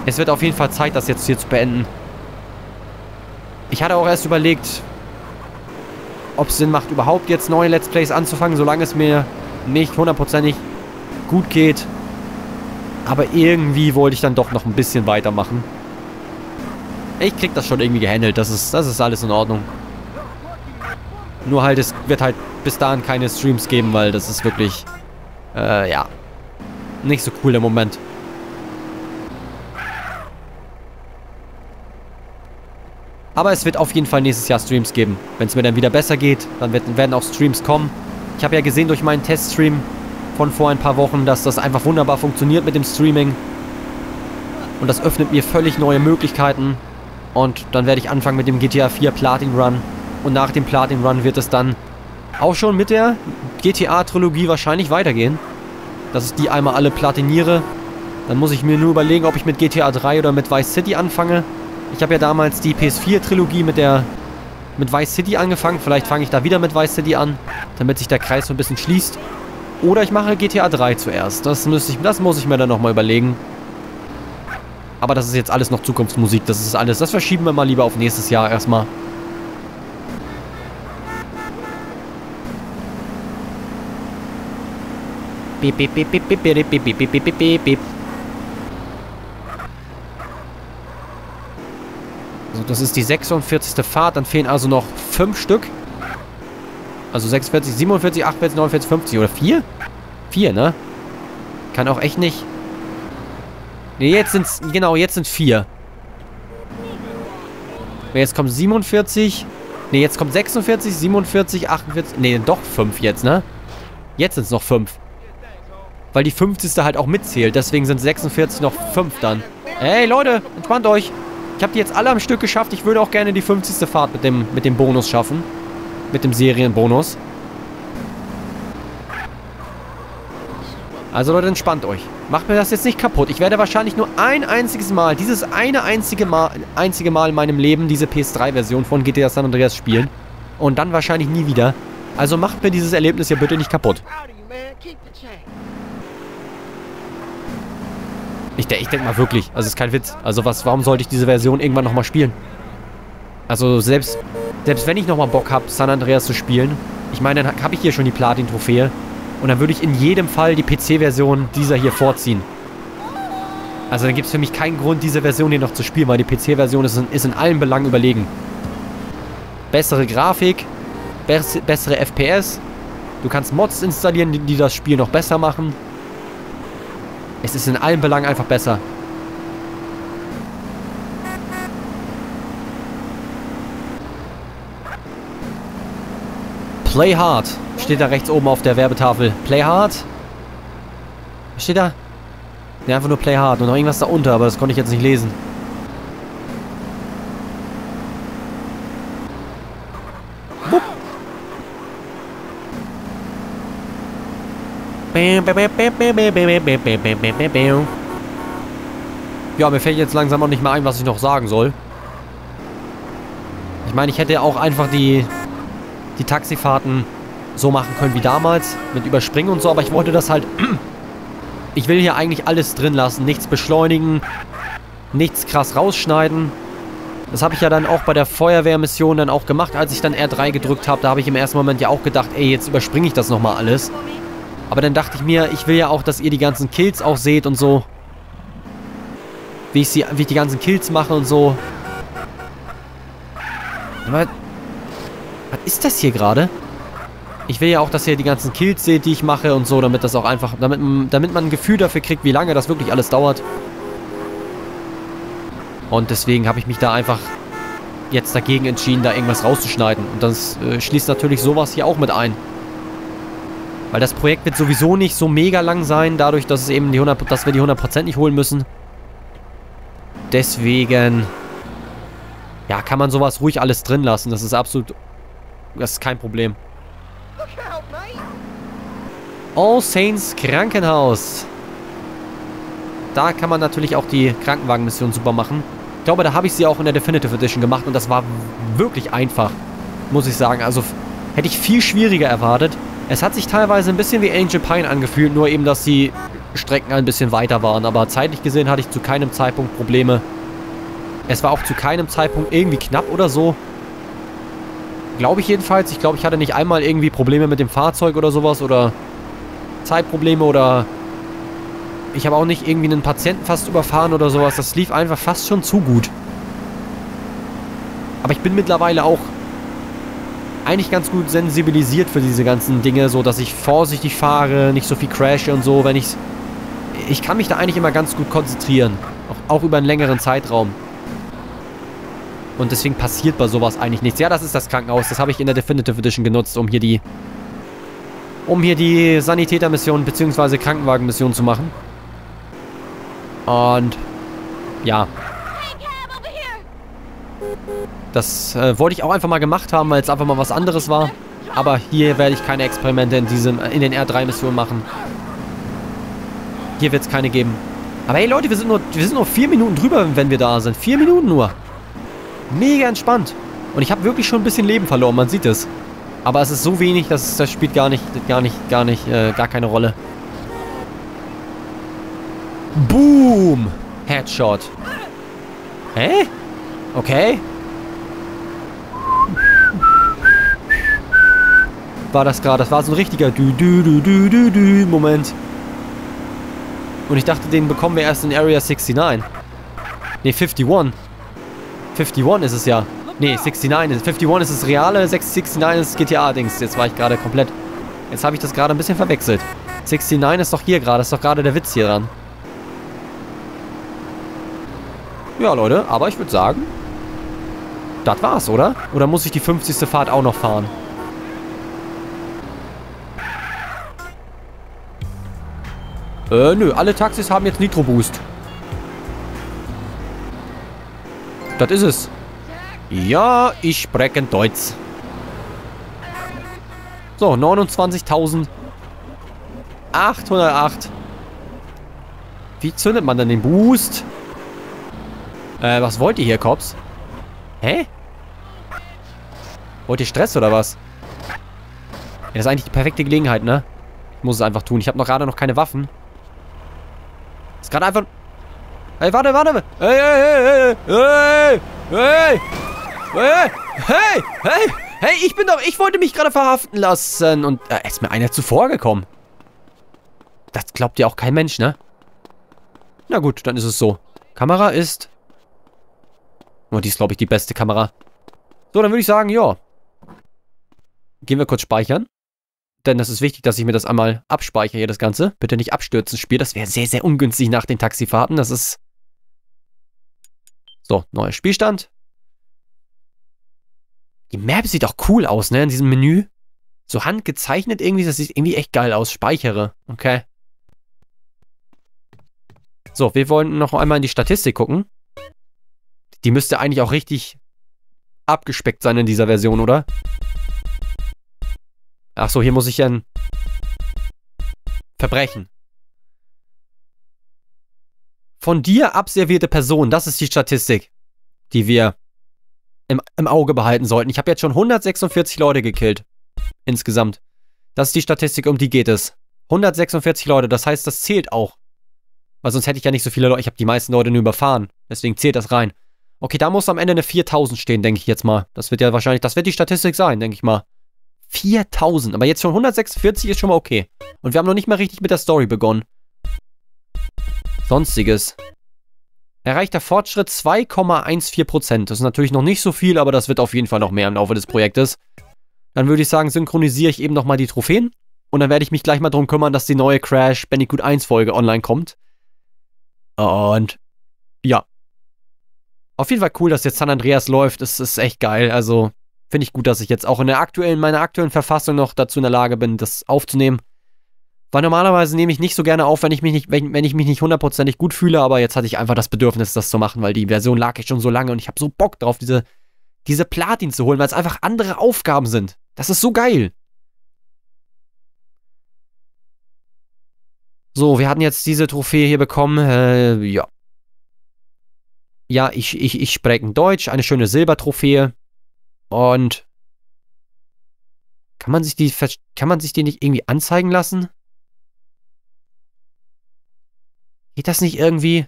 Es wird auf jeden Fall Zeit, das jetzt hier zu beenden. Ich hatte auch erst überlegt, ob es Sinn macht, überhaupt jetzt neue Let's Plays anzufangen, solange es mir nicht hundertprozentig gut geht. Aber irgendwie wollte ich dann doch noch ein bisschen weitermachen. Ich krieg das schon irgendwie gehandelt, das ist, das ist alles in Ordnung. Nur halt, es wird halt bis dahin keine Streams geben, weil das ist wirklich, äh, ja, nicht so cool im Moment. Aber es wird auf jeden Fall nächstes Jahr Streams geben. Wenn es mir dann wieder besser geht, dann wird, werden auch Streams kommen. Ich habe ja gesehen durch meinen Teststream von vor ein paar Wochen, dass das einfach wunderbar funktioniert mit dem Streaming. Und das öffnet mir völlig neue Möglichkeiten. Und dann werde ich anfangen mit dem G T A vier Platin Run. Und nach dem Platin Run wird es dann auch schon mit der G T A-Trilogie wahrscheinlich weitergehen. Dass ich die einmal alle platiniere. Dann muss ich mir nur überlegen, ob ich mit G T A drei oder mit Vice City anfange. Ich habe ja damals die P S vier Trilogie mit der mit Vice City angefangen. Vielleicht fange ich da wieder mit Vice City an, damit sich der Kreis so ein bisschen schließt. Oder ich mache G T A drei zuerst. Das, müsste ich, das muss ich mir dann nochmal überlegen. Aber das ist jetzt alles noch Zukunftsmusik. Das ist alles. Das verschieben wir mal lieber auf nächstes Jahr erstmal. Bip, bip, bip, bip, bip, bip, bip, bip, bip, bip, bip. Also das ist die sechsundvierzigste Fahrt, dann fehlen also noch fünf Stück. Also sechsundvierzig, siebenundvierzig, achtundvierzig, neunundvierzig, fünfzig oder vier? vier, ne? Kann auch echt nicht. Ne, jetzt sind's, genau, jetzt sind vier. Jetzt kommt siebenundvierzig. Ne, jetzt kommt sechsundvierzig, siebenundvierzig, achtundvierzig. Ne, doch fünf jetzt, ne? Jetzt sind es noch fünf. Weil die fünfzigste halt auch mitzählt. Deswegen sind sechsundvierzig noch fünf dann. Hey Leute, entspannt euch. Ich habe die jetzt alle am Stück geschafft. Ich würde auch gerne die fünfzigste Fahrt mit dem, mit dem Bonus schaffen. Mit dem Serienbonus. Also Leute, entspannt euch. Macht mir das jetzt nicht kaputt. Ich werde wahrscheinlich nur ein einziges Mal, dieses eine einzige Mal, einzige Mal in meinem Leben diese P S drei Version von G T A San Andreas spielen. Und dann wahrscheinlich nie wieder. Also macht mir dieses Erlebnis hier bitte nicht kaputt. Ich, ich denke mal wirklich, also ist kein Witz. Also was, warum sollte ich diese Version irgendwann nochmal spielen? Also selbst, selbst wenn ich nochmal Bock habe, San Andreas zu spielen, ich meine, dann habe ich hier schon die Platin-Trophäe und dann würde ich in jedem Fall die P C Version dieser hier vorziehen. Also da gibt es für mich keinen Grund, diese Version hier noch zu spielen, weil die P C-Version ist, ist in allen Belangen überlegen. Bessere Grafik, bess bessere F P S, du kannst Mods installieren, die, die das Spiel noch besser machen. Es ist in allen Belangen einfach besser. Play hard. Steht da rechts oben auf der Werbetafel. Play hard. Was steht da? Ne, einfach nur play hard. Und noch irgendwas da unter, aber das konnte ich jetzt nicht lesen. Bup. Ja, mir fällt jetzt langsam auch nicht mehr ein, was ich noch sagen soll. Ich meine, ich hätte auch einfach die... die Taxifahrten so machen können wie damals, mit Überspringen und so, aber ich wollte das halt, ich will hier eigentlich alles drin lassen, nichts beschleunigen, nichts krass rausschneiden. Das habe ich ja dann auch bei der Feuerwehrmission dann auch gemacht, als ich dann R drei gedrückt habe, da habe ich im ersten Moment ja auch gedacht, ey, jetzt überspringe ich das nochmal alles. Aber dann dachte ich mir, ich will ja auch, dass ihr die ganzen Kills auch seht und so, wie ich, sie, wie ich die ganzen Kills mache und so. Aber was ist das hier gerade? Ich will ja auch, dass ihr die ganzen Kills seht, die ich mache und so, damit das auch einfach, damit, damit man ein Gefühl dafür kriegt, wie lange das wirklich alles dauert. Und deswegen habe ich mich da einfach jetzt dagegen entschieden, da irgendwas rauszuschneiden. Und das äh, schließt natürlich sowas hier auch mit ein. Weil das Projekt wird sowieso nicht so mega lang sein, dadurch, dass es eben die hundert, dass wir die hundert Prozent nicht holen müssen. Deswegen, ja, kann man sowas ruhig alles drin lassen. Das ist absolut... das ist kein Problem. All Saints Krankenhaus. Da kann man natürlich auch die Krankenwagenmission super machen. Ich glaube, da habe ich sie auch in der Definitive Edition gemacht und das war wirklich einfach, muss ich sagen. Also hätte ich viel schwieriger erwartet. Es hat sich teilweise ein bisschen wie Angel Pine angefühlt, nur eben, dass die Strecken ein bisschen weiter waren. Aber zeitlich gesehen hatte ich zu keinem Zeitpunkt Probleme. Es war auch zu keinem Zeitpunkt irgendwie knapp oder so. Glaube ich jedenfalls. Ich glaube, ich hatte nicht einmal irgendwie Probleme mit dem Fahrzeug oder sowas oder Zeitprobleme oder ich habe auch nicht irgendwie einen Patienten fast überfahren oder sowas. Das lief einfach fast schon zu gut. Aber ich bin mittlerweile auch eigentlich ganz gut sensibilisiert für diese ganzen Dinge, so dass ich vorsichtig fahre, nicht so viel crashe und so, wenn ich ich kann mich da eigentlich immer ganz gut konzentrieren, auch, auch über einen längeren Zeitraum. Und deswegen passiert bei sowas eigentlich nichts. Ja, das ist das Krankenhaus. Das habe ich in der Definitive Edition genutzt, um hier die... Um hier die Sanitätermission bzw. Krankenwagenmission zu machen. Und... ja. Das äh, wollte ich auch einfach mal gemacht haben, weil es einfach mal was anderes war. Aber hier werde ich keine Experimente in, diesem, in den R drei Missionen machen. Hier wird es keine geben. Aber hey Leute, wir sind nur, wir sind nur vier Minuten drüber, wenn wir da sind. Vier Minuten nur. Mega entspannt. Und ich habe wirklich schon ein bisschen Leben verloren, man sieht es. Aber es ist so wenig, dass das spielt gar nicht, gar nicht, gar nicht, äh, gar keine Rolle. Boom! Headshot. Hä? Okay. War das gerade, das war so ein richtiger Dü-Dü-Dü-Dü-Dü-Moment. Und ich dachte, den bekommen wir erst in Area neunundsechzig. Ne, einundfünfzig. einundfünfzig ist es ja. Ne, neunundsechzig ist es. einundfünfzig ist das reale, neunundsechzig ist G T A-Dings. Jetzt war ich gerade komplett... Jetzt habe ich das gerade ein bisschen verwechselt. neunundsechzig ist doch hier gerade. Ist doch gerade der Witz hier dran. Ja, Leute. Aber ich würde sagen... das war's, oder? Oder muss ich die fünfzigste Fahrt auch noch fahren? Äh, nö. Alle Taxis haben jetzt Nitro-Boost. Das ist es. Ja, ich spreche Deutsch. So, neunundzwanzigtausend achthundertacht. Wie zündet man denn den Boost? Äh, was wollt ihr hier, Cops? Hä? Wollt ihr Stress oder was? Ja, das ist eigentlich die perfekte Gelegenheit, ne? Ich muss es einfach tun. Ich habe noch gerade noch keine Waffen. Ist gerade einfach... Hey, warte, warte! Hey, hey, hey, hey, hey, hey, hey, hey, ich bin doch, ich wollte mich gerade verhaften lassen und da ist mir einer zuvorgekommen. Das glaubt ja auch kein Mensch, ne? Na gut, dann ist es so. Kamera ist... Oh, die ist, glaube ich, die beste Kamera. So, dann würde ich sagen, ja. Gehen wir kurz speichern. Denn das ist wichtig, dass ich mir das einmal abspeichere, hier das Ganze. Bitte nicht abstürzen, Spiel. Das wäre sehr, sehr ungünstig nach den Taxifahrten. Das ist... So, neuer Spielstand. Die Map sieht auch cool aus, ne? In diesem Menü. So handgezeichnet irgendwie. Das sieht irgendwie echt geil aus. Speichere. Okay. So, wir wollen noch einmal in die Statistik gucken. Die müsste eigentlich auch richtig abgespeckt sein in dieser Version, oder? Ach so, hier muss ich ja ein Verbrechen. Von dir abservierte Person, das ist die Statistik, die wir im, im Auge behalten sollten. Ich habe jetzt schon hundertsechsundvierzig Leute gekillt. Insgesamt. Das ist die Statistik, um die geht es. hundertsechsundvierzig Leute, das heißt, das zählt auch. Weil sonst hätte ich ja nicht so viele Leute. Ich habe die meisten Leute nur überfahren. Deswegen zählt das rein. Okay, da muss am Ende eine viertausend stehen, denke ich jetzt mal. Das wird ja wahrscheinlich, das wird die Statistik sein, denke ich mal. viertausend, aber jetzt schon hundertsechsundvierzig ist schon mal okay. Und wir haben noch nicht mal richtig mit der Story begonnen. Sonstiges. Erreichter Fortschritt zwei Komma eins vier Prozent. Das ist natürlich noch nicht so viel, aber das wird auf jeden Fall noch mehr im Laufe des Projektes. Dann würde ich sagen, synchronisiere ich eben nochmal die Trophäen. Und dann werde ich mich gleich mal drum kümmern, dass die neue Crash Bandicoot eins Folge online kommt. Und ja. Auf jeden Fall cool, dass jetzt San Andreas läuft. Das ist echt geil. Also finde ich gut, dass ich jetzt auch in der aktuellen, meiner aktuellen Verfassung noch dazu in der Lage bin, das aufzunehmen. Weil normalerweise nehme ich nicht so gerne auf, wenn ich mich nicht, wenn, wenn ich mich nicht hundertprozentig gut fühle, aber jetzt hatte ich einfach das Bedürfnis, das zu machen, weil die Version lag ich schon so lange und ich habe so Bock drauf, diese, diese Platin zu holen, weil es einfach andere Aufgaben sind. Das ist so geil. So, wir hatten jetzt diese Trophäe hier bekommen, äh, ja. Ja, ich, ich, ich spreche Deutsch, eine schöne Silbertrophäe. Und kann man sich die, kann man sich die nicht irgendwie anzeigen lassen? Geht das nicht irgendwie?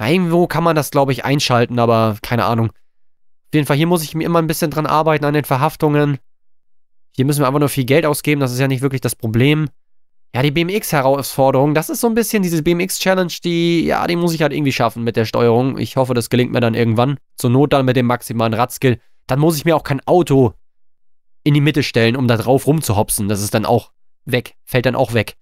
Irgendwo kann man das, glaube ich, einschalten, aber keine Ahnung. Auf jeden Fall, hier muss ich mir immer ein bisschen dran arbeiten, an den Verhaftungen. Hier müssen wir einfach nur viel Geld ausgeben, das ist ja nicht wirklich das Problem. Ja, die B M X-Herausforderung, das ist so ein bisschen diese B M X-Challenge, die, ja, die muss ich halt irgendwie schaffen mit der Steuerung. Ich hoffe, das gelingt mir dann irgendwann. Zur Not dann mit dem maximalen Radskill. Dann muss ich mir auch kein Auto in die Mitte stellen, um da drauf rumzuhopsen. Das ist dann auch weg, fällt dann auch weg.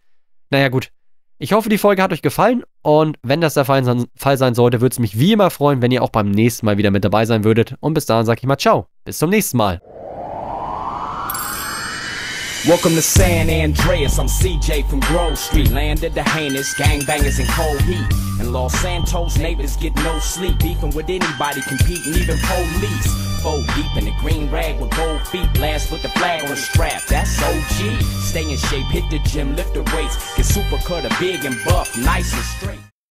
Naja, gut. Ich hoffe, die Folge hat euch gefallen und wenn das der Fall sein sollte, würde es mich wie immer freuen, wenn ihr auch beim nächsten Mal wieder mit dabei sein würdet. Und bis dahin sage ich mal ciao. Bis zum nächsten Mal. Welcome to San Andreas, I'm C J from Grove Street. Land of the heinous, gangbangers in cold heat. And Los Santos neighbors get no sleep. Beefing with anybody, competing, even police. Four deep in the green rag with gold feet. Blast with the flag on the strap, that's O G. Stay in shape, hit the gym, lift the weights. Get super cut, a big and buff, nice and straight.